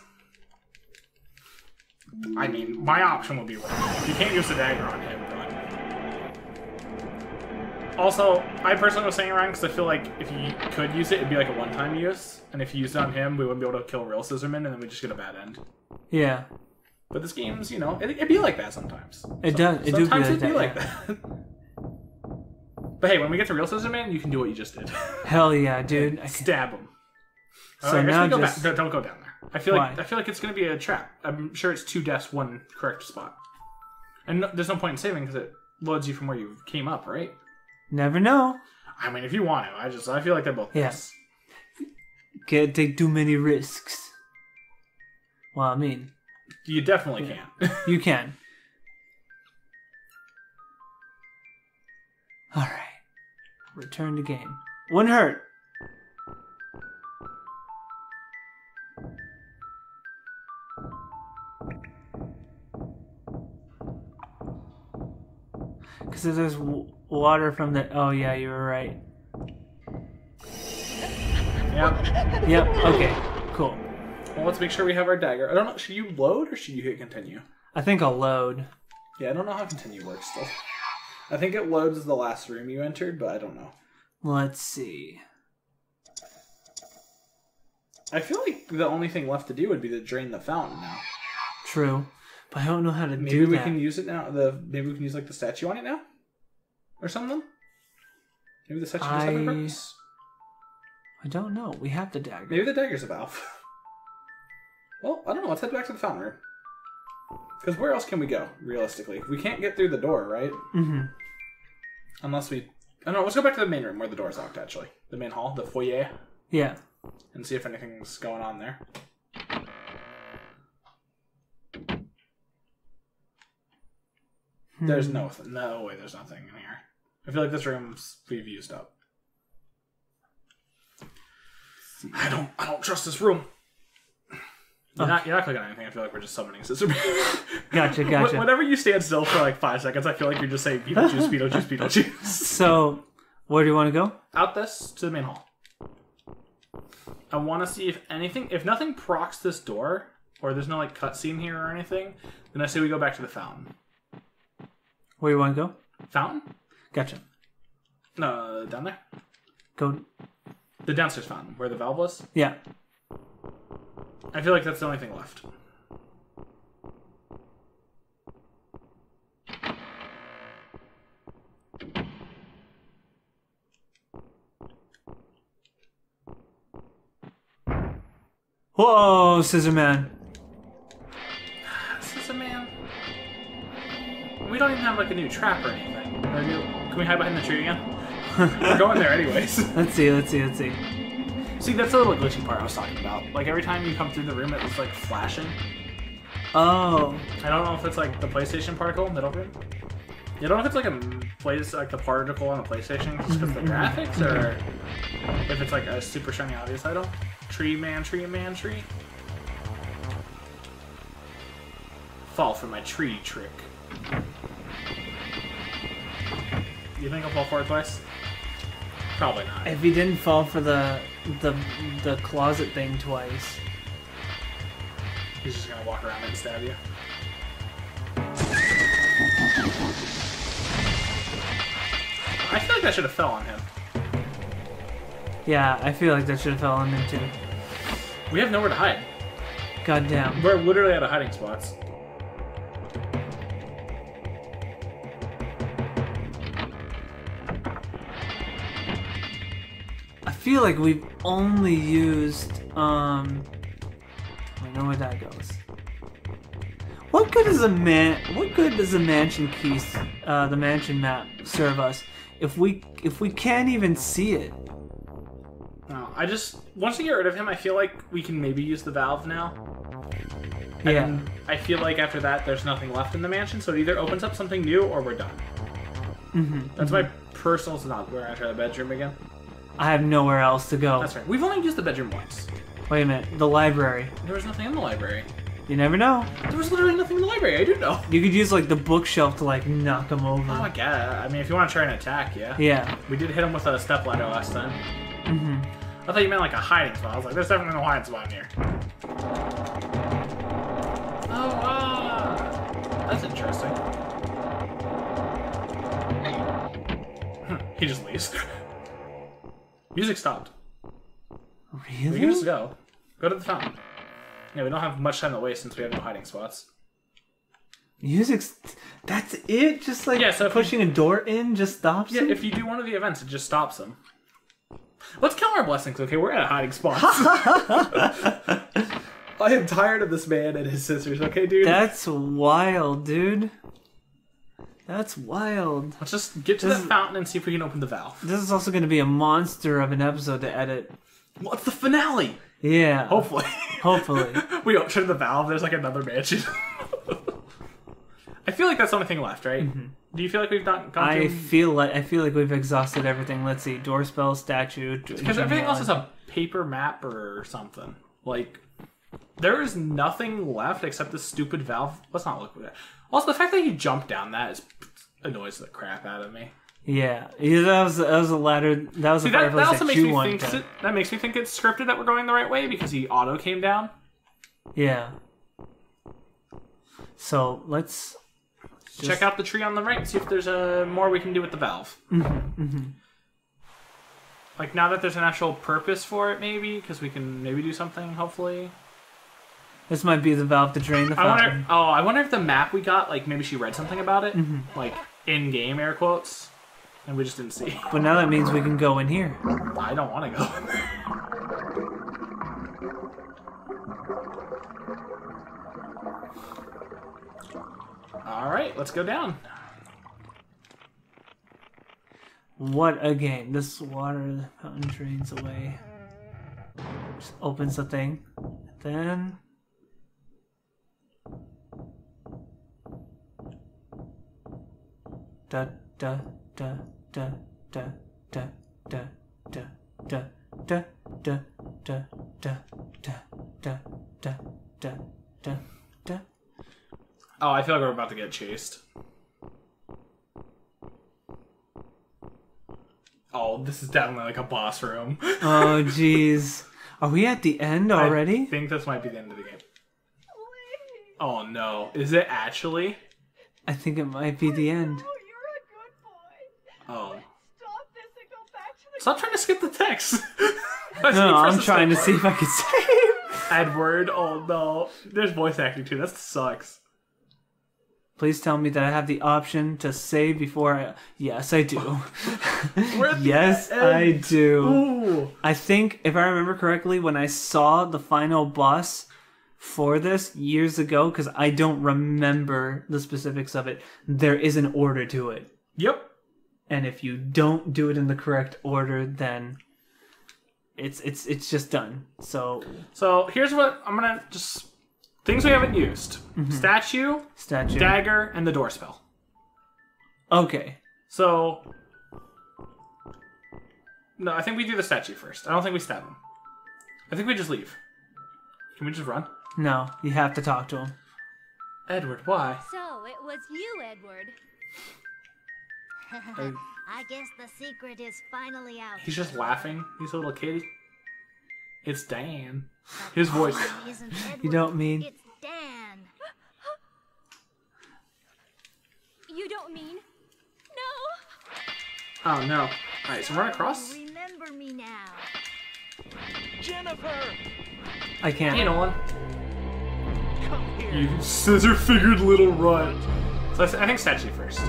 I mean, my option would be run. If you can't use the dagger on him, run. Also, I personally was saying run because I feel like if you could use it, it'd be like a one-time use, and if you used it on him, we wouldn't be able to kill real Scissorman, and then we just get a bad end. Yeah. But this game's, you know, it, it'd be like that sometimes. It does. It do be like that. Sometimes it'd be like that. But hey, when we get to real Scissorman, you can do what you just did. Hell yeah, dude! I Stab him. So right, now go just... back. Don't, don't go down there. I feel Why? like I feel like it's gonna be a trap. I'm sure it's two deaths, one correct spot. And no, there's no point in saving because it loads you from where you came up, right? Never know. I mean, if you want to, I just I feel like they're both. Yes. Yeah. Can't take too many risks. Well, I mean, you definitely yeah. can. You can. All right. Return to game. Wouldn't hurt. Because there's w water from the... Oh, yeah, you were right. Yep. Yep, okay. Cool. Well, let's make sure we have our dagger. I don't know. Should you load or should you hit continue? I think I'll load. Yeah, I don't know how continue works, though. I think it loads the last room you entered, but I don't know. Let's see. I feel like the only thing left to do would be to drain the fountain now. True, but I don't know how to maybe do that. Maybe we can use it now. The maybe we can use like the statue on it now, or something. Maybe the statue does have a purpose. I don't know. We have the dagger. Maybe the dagger's a valve. Well, I don't know. Let's head back to the fountain room. Because where else can we go, realistically? We can't get through the door, right? Mm-hmm. Unless we... I don't know, let's go back to the main room where the door's locked, actually. The main hall, the foyer. Yeah. And see if anything's going on there. Hmm. There's no... No way there's nothing in here. I feel like this room's... We've used up. I don't... I don't trust this room. You're not, you're not clicking on anything. I feel like we're just summoning Scissorman. Gotcha, gotcha. Whenever you stand still for like five seconds, I feel like you're just saying Beetlejuice, Beetlejuice, Beetlejuice. So, where do you want to go? Out this to the main hall. I want to see if anything, if nothing procs this door, or there's no like cutscene here or anything, then I say we go back to the fountain. Where you want to go? Fountain? Gotcha. No, uh, down there. Go. The downstairs fountain, where the valve was? Yeah. I feel like that's the only thing left. Whoa, Scissorman. Scissorman. We don't even have like a new trap or anything. Or new... Can we hide behind the tree again? We're going there anyways. Let's see, let's see, let's see. See, that's the little glitchy part I was talking about. Like, every time you come through the room, it's, like, flashing. Oh. I don't know if it's, like, the PlayStation particle in the middle of it. You don't know if it's, like, a place, like the particle on a PlayStation just because of the graphics, or if it's, like, a super shiny obvious title. Tree man, tree man, tree. Fall for my tree trick. You think I'll fall for it twice? Probably not. If he didn't fall for the the the closet thing twice, he's just gonna walk around and stab you. I feel like that should have fell on him. Yeah, I feel like that should have fell on him too. We have nowhere to hide. Goddamn. We're literally out of hiding spots. I feel like we've only used, um... I know where that goes. What good is a man? What good does a mansion piece, uh, the mansion map, serve us if we if we can't even see it? Oh, I just once we get rid of him, I feel like we can maybe use the valve now. And yeah. I feel like after that, there's nothing left in the mansion, so it either opens up something new or we're done. Mm-hmm. That's mm-hmm. my personal synopsis. We're after the bedroom again. I have nowhere else to go. That's right. We've only used the bedroom once. Wait a minute. The library. There was nothing in the library. You never know. There was literally nothing in the library. I do know. You could use, like, the bookshelf to, like, knock him over. Oh, I get it. I mean, if you want to try an attack, yeah. Yeah. We did hit him with a stepladder last time. Mm-hmm. I thought you meant, like, a hiding spot. I was like, there's definitely no hiding spot in here. Oh, uh, that's interesting. He just leaves. Music stopped. Really? We can just go. Go to the fountain. Yeah, we don't have much time to waste since we have no hiding spots. Music's... That's it? Just like yeah, so pushing you, a door in just stops yeah, them? If you do one of the events, it just stops them. Let's count our blessings, okay? We're out of hiding spots. I am tired of this man and his sisters, okay, dude? That's wild, dude. That's wild. Let's just get to this, the fountain and see if we can open the valve. This is also going to be a monster of an episode to edit. What's the finale? Yeah. Hopefully. Hopefully. We open the valve, there's like another mansion. I feel like that's the only thing left, right? Mm-hmm. Do you feel like we've not gone I through... feel like I feel like we've exhausted everything. Let's see. Door spell, statue... Because everything else is a paper map or something. Like, there is nothing left except this stupid valve. Let's not look at that. Also, the fact that you jumped down that is, annoys the crap out of me. Yeah, yeah, that was that was a ladder. That was See, a that, fireplace that, also that makes you me wanted. Think, that makes me think it's scripted that we're going the right way because he auto came down. Yeah. So let's just... check out the tree on the right and see if there's a more we can do with the valve. Mm-hmm, mm-hmm. Like now that there's an actual purpose for it, maybe because we can maybe do something. Hopefully. This might be the valve to drain the fountain. I wonder, oh, I wonder if the map we got, like maybe she read something about it, mm-hmm. like in-game air quotes. And we just didn't see. But now that means we can go in here. I don't want to go in there. Alright, let's go down. What a game. This water fountain drains away. Just opens the thing. Then... Da, da, da. Da da da da da da da da da da da da da da. Oh, I feel like we're about to get chased. Oh, this is definitely like a boss room. Oh, jeez. Are we at the end already? I think this might be the end of the game. Oh no, is it actually? I think it might be the end. Oh. Stop this and go back to the Stop trying to skip the text. no, no I'm trying to see if I can save. Edward, oh no. There's voice acting too, that sucks. Please tell me that I have the option to save before I... Yes, I do. yes, I do. Ooh. I think, if I remember correctly, when I saw the final boss for this years ago, because I don't remember the specifics of it, there is an order to it. Yep. And if you don't do it in the correct order, then it's it's it's just done. So so here's what I'm gonna just things we haven't used: mm-hmm. statue, statue, dagger, and the door spell. Okay. So no, I think we do the statue first. I don't think we stab him. I think we just leave. Can we just run? No, you have to talk to him. Edward, why? So it was you, Edward. I guess the secret is finally out. He's just laughing. He's a little kid. It's Dan. His voice. You don't mean. It's Dan. You don't mean. No. Oh no. All right, so run across. Remember me now. Jennifer. I can't. Hey, Nolan. Come here. You scissor-fingered little runt. So I think statue first.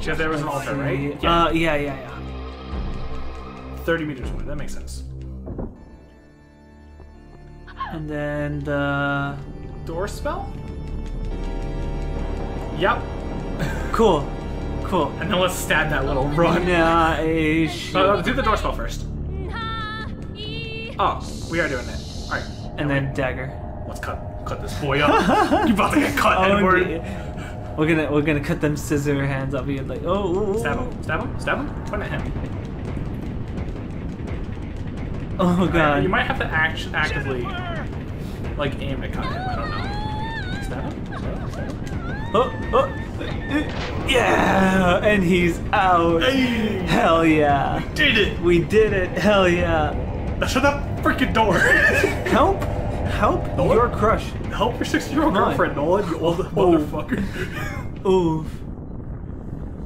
Because there was an altar, right? Yeah. Uh, yeah, yeah, yeah. thirty meters away. That makes sense. And then the door spell? Yep. Cool. Cool. And then let's stab that little run. Yeah, a shit. Uh, do the door spell first. Oh, we are doing that. Alright. And then we... dagger. Let's cut cut this boy up. You're about to get cut, oh, Edward. Yeah. We're gonna we're gonna cut them scissor hands up here like oh, oh, oh. Stab him, stab him, stab him, point at him. Oh god! Uh, you might have to act actively, like aim at him. I don't know. Is that him? Is that him? Oh, oh, yeah! And he's out. Hey. Hell yeah! We did it! We did it! Hell yeah! Now shut that freaking door! Help! Help! Nolan? Your crush! Help your six-year-old girlfriend, Nolan! You old motherfucker! Oof!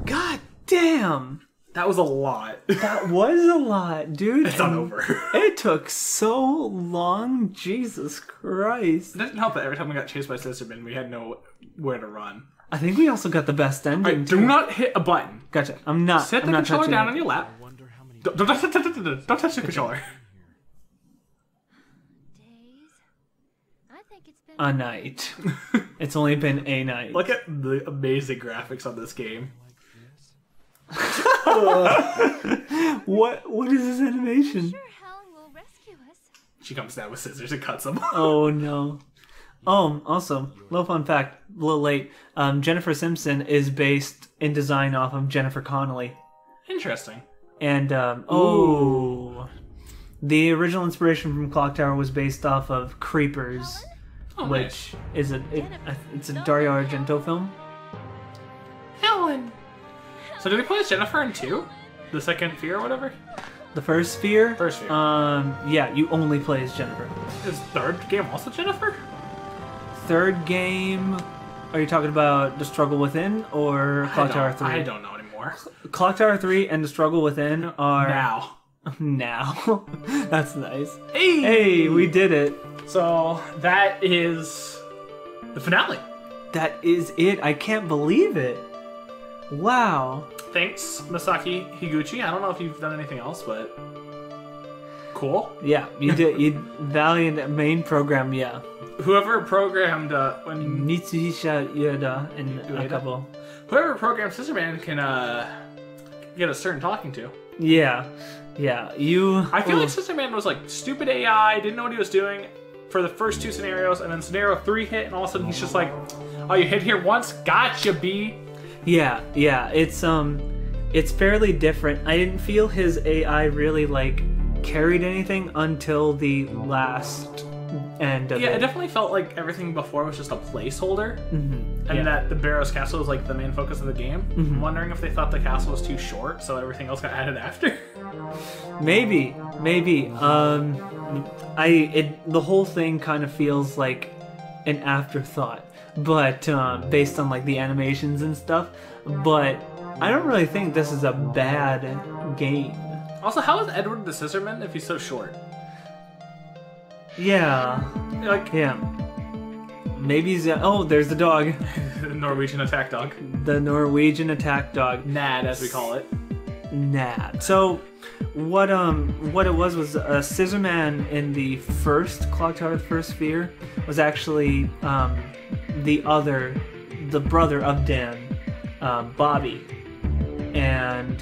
God damn! That was a lot. That was a lot, dude. It's not over. It took so long. Jesus Christ. It doesn't help that every time we got chased by Scissorman, we had nowhere to run. I think we also got the best ending. All right, do not hit a button. Gotcha. I'm not. Set the I'm controller down it. on your lap. I wonder how many don't, don't, don't, don't, don't, don't, don't touch the controller. A night. It's only been a night. Look at the amazing graphics on this game. uh, what what is this animation? Sure, Helen will rescue us. She comes down with scissors and cuts them. Oh no! Um. Also, little fun fact, a little late. Um, Jennifer Simpson is based in design off of Jennifer Connelly. Interesting. And um, oh, Ooh. the original inspiration from Clock Tower was based off of Creepers, oh, which nice. is a it, it's a Dario Argento film. Helen. So do we play as Jennifer in two? The second fear or whatever? The first fear? First fear. Um, yeah, you only play as Jennifer. Is third game also Jennifer? Third game... Are you talking about The Struggle Within or Clock Tower three? I don't know anymore. Clock Tower three and The Struggle Within are... Now. Now. That's nice. Hey! Hey, we did it. So that is the finale. That is it. I can't believe it. Wow. Thanks, Masaki Higuchi. I don't know if you've done anything else, but cool. Yeah, you did. You valiant main program, yeah. Whoever programmed uh, when Mitsuha Yoda and Yoda. a couple. Whoever programmed Scissorman can uh, get a certain talking to. Yeah, yeah. You. I feel oh. like Scissorman was like stupid A I. Didn't know what he was doing for the first two scenarios, and then scenario three hit, and all of a sudden he's just like, "Oh, you hit here once, gotcha, B." Yeah, yeah, it's um, it's fairly different. I didn't feel his A I really like carried anything until the last end of yeah, it. Yeah, it definitely felt like everything before was just a placeholder, mm-hmm. and yeah. that the Barrows Castle was like the main focus of the game. Mm-hmm. I'm wondering if they thought the castle was too short, so everything else got added after. Maybe, maybe. Um, I it the whole thing kind of feels like an afterthought. But um, based on like the animations and stuff, but I don't really think this is a bad game. Also, how is Edward the Scissorman if he's so short? Yeah, like yeah. Maybe he's uh, oh, there's the dog. The Norwegian attack dog. The Norwegian attack dog. Nad, as we call it. Nad. So, what um what it was was a uh, Scissorman in the first Clock Tower, the first sphere was actually um. the other, the brother of Dan, uh, Bobby, and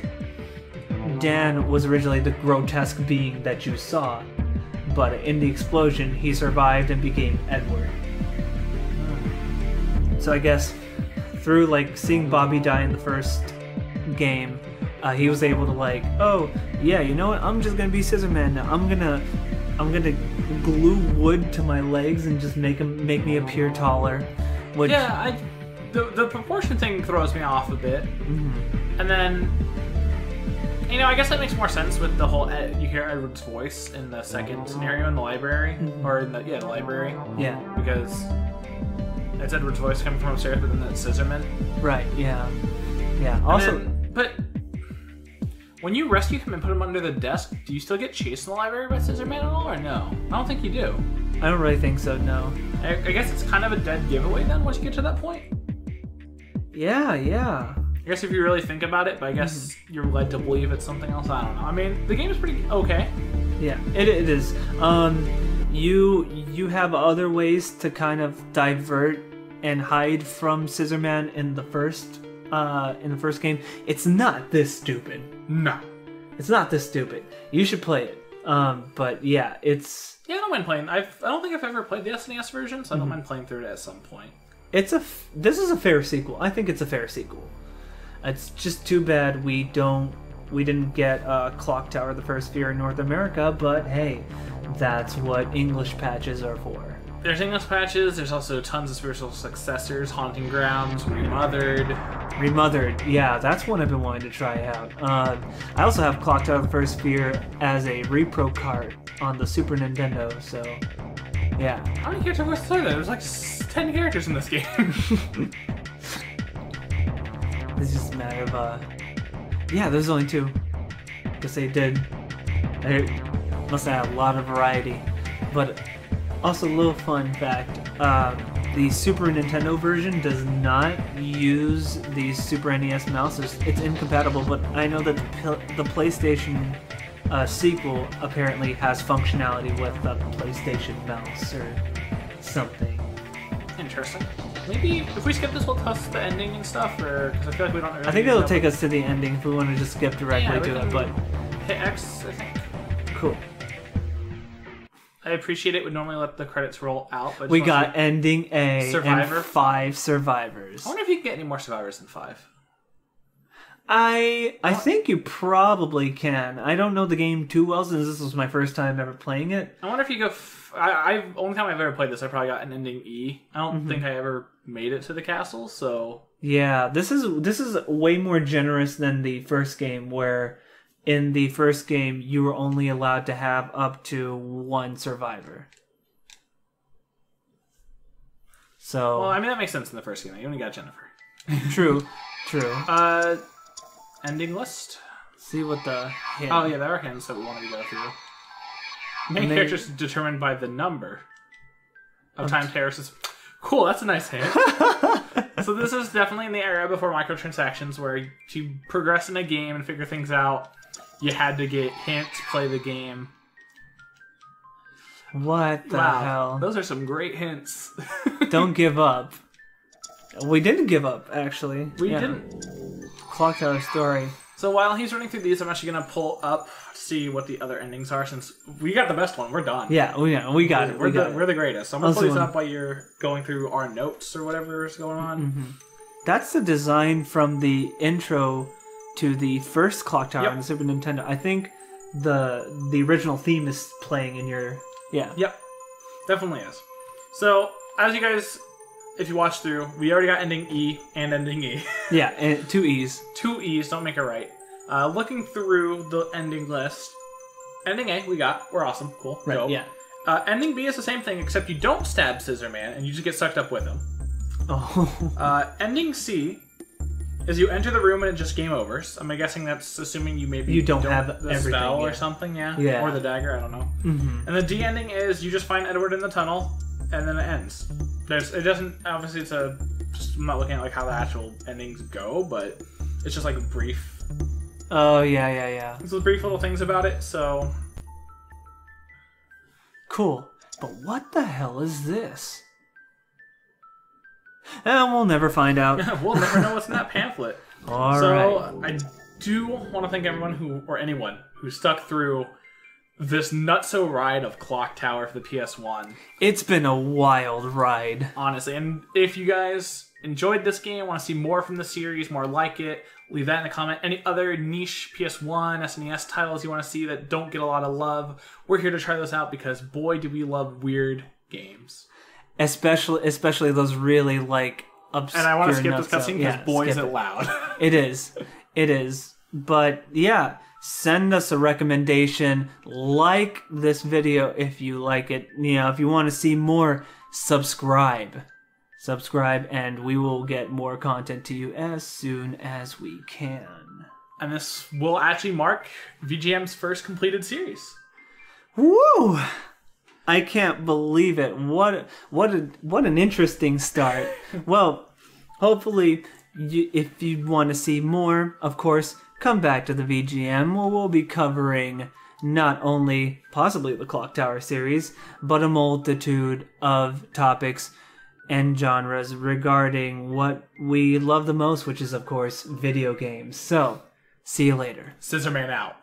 Dan was originally the grotesque being that you saw, but in the explosion he survived and became Edward. So I guess through like seeing Bobby die in the first game, uh, he was able to like, oh yeah, you know what? I'm just gonna be Scissorman now. I'm gonna. I'm gonna glue wood to my legs and just make them make me appear taller. Which... Yeah, I, the the proportion thing throws me off a bit, mm-hmm. and then you know I guess that makes more sense with the whole Ed, you hear Edward's voice in the second scenario in the library mm-hmm. or in the yeah the library yeah because it's Edward's voice coming from upstairs but then that's Scissorman right yeah yeah also then, but. When you rescue him and put him under the desk, do you still get chased in the library by Scissorman at all, or no? I don't think you do. I don't really think so, no. I, I guess it's kind of a dead giveaway then once you get to that point? Yeah, yeah. I guess if you really think about it, but I guess mm-hmm. you're led to believe it's something else. I don't know. I mean, the game is pretty okay. Yeah, it, it is. Um, you you have other ways to kind of divert and hide from Scissorman in the first uh, in the first game. It's not this stupid. No, it's not this stupid. You should play it. Um, but yeah, it's yeah. I don't mind playing. I've I don't think I've ever played the S N E S version, so I don't mm-hmm. mind playing through it at some point. It's a f this is a fair sequel. I think it's a fair sequel. It's just too bad we don't we didn't get uh, Clock Tower the First Fear in North America. But hey, that's what English patches are for. There's English patches. There's also tons of spiritual successors, Haunting Grounds, Remothered. Remothered, yeah, that's one I've been wanting to try out. Uh, I also have Clock Tower the First Fear as a repro cart on the Super Nintendo, so yeah. How many characters was there? There's like ten characters in this game. It's just a matter of, uh... yeah, there's only two. Because they did. They must have had a lot of variety. But also, a little fun fact, uh, the Super Nintendo version does not use the Super N E S mouse. It's, it's incompatible, but I know that the, the PlayStation uh, sequel apparently has functionality with the PlayStation mouse or something. Interesting. Maybe if we skip this, we'll test the ending and stuff, or because I feel like we don't. Really I think it'll take us to the ending if we want to just skip directly yeah, to it. But hit X, I think. Cool. I appreciate it. Would normally let the credits roll out, but we got ending A Survivor. And five survivors. I wonder if you can get any more survivors than five. I I think you probably can. I don't know the game too well since this was my first time ever playing it. I wonder if you go. F I I've only time I've ever played this, I probably got an ending E. I don't mm-hmm. think I ever made it to the castle. So yeah, this is this is way more generous than the first game where. In the first game, you were only allowed to have up to one survivor. So... well, I mean, that makes sense in the first game. You only got Jennifer. True. True. Uh, ending list? See what the... hint. Oh, yeah, there are hints that we wanted to go through. Main they... characters determined by the number of okay. time terrorists. Cool, that's a nice hint. So this is definitely in the era before microtransactions where to progress in a game and figure things out, you had to get hints, play the game. What the wow. hell? Those are some great hints. Don't give up. We didn't give up, actually. We yeah. didn't. Clock Tower story. So while he's running through these, I'm actually going to pull up to see what the other endings are since we got the best one. We're done. Yeah, we, yeah, we got we're, it. We're, we got the, it. We're the greatest. So I'm going to pull these up while you're going through our notes or whatever is going on. Mm-hmm. That's the design from the intro to the first Clock Tower yep. on the Super Nintendo. I think the the original theme is playing in your... yeah. Yep. Definitely is. So, as you guys... if you watch through, we already got ending E and ending E. Yeah, and two E's. Two E's, don't make it right. Uh, looking through the ending list, ending A we got, we're awesome, cool, right, dope. Yeah. Uh, ending B is the same thing, except you don't stab Scissorman, and you just get sucked up with him. Oh. Uh, ending C is you enter the room and it just game over. So I'm guessing that's assuming you maybe you don't, don't have the everything spell yet. Or something, yeah? yeah, or the dagger, I don't know. Mm-hmm. And the D ending is you just find Edward in the tunnel, and then it ends. There's, it doesn't, obviously it's a, just, I'm not looking at like how the actual endings go, but it's just like brief. Oh, yeah, yeah, yeah. It's brief little things about it, so. Cool. But what the hell is this? And we'll never find out. We'll never know what's in that pamphlet. All so, right. So, I do want to thank everyone who, or anyone, who stuck through this nutso ride of Clock Tower for the P S one. It's been a wild ride. Honestly, and if you guys enjoyed this game, want to see more from the series, more like it, leave that in the comment. Any other niche P S one, S N E S titles you want to see that don't get a lot of love, we're here to try those out because, boy, do we love weird games. Especially especially those really, like, obscure And I want to skip this cutscene because, yeah, boy, is it loud. It is. It is. But, yeah. Send us a recommendation, like this video if you like it, you know, if you want to see more, subscribe, subscribe, and we will get more content to you as soon as we can. And this will actually mark V G M's first completed series. Woo! I can't believe it. What, what, a, what an interesting start. Well, hopefully you, if you want to see more, of course, come back to the V G M, where we'll be covering not only possibly the Clock Tower series, but a multitude of topics and genres regarding what we love the most, which is, of course, video games. So, see you later. Scissorman out.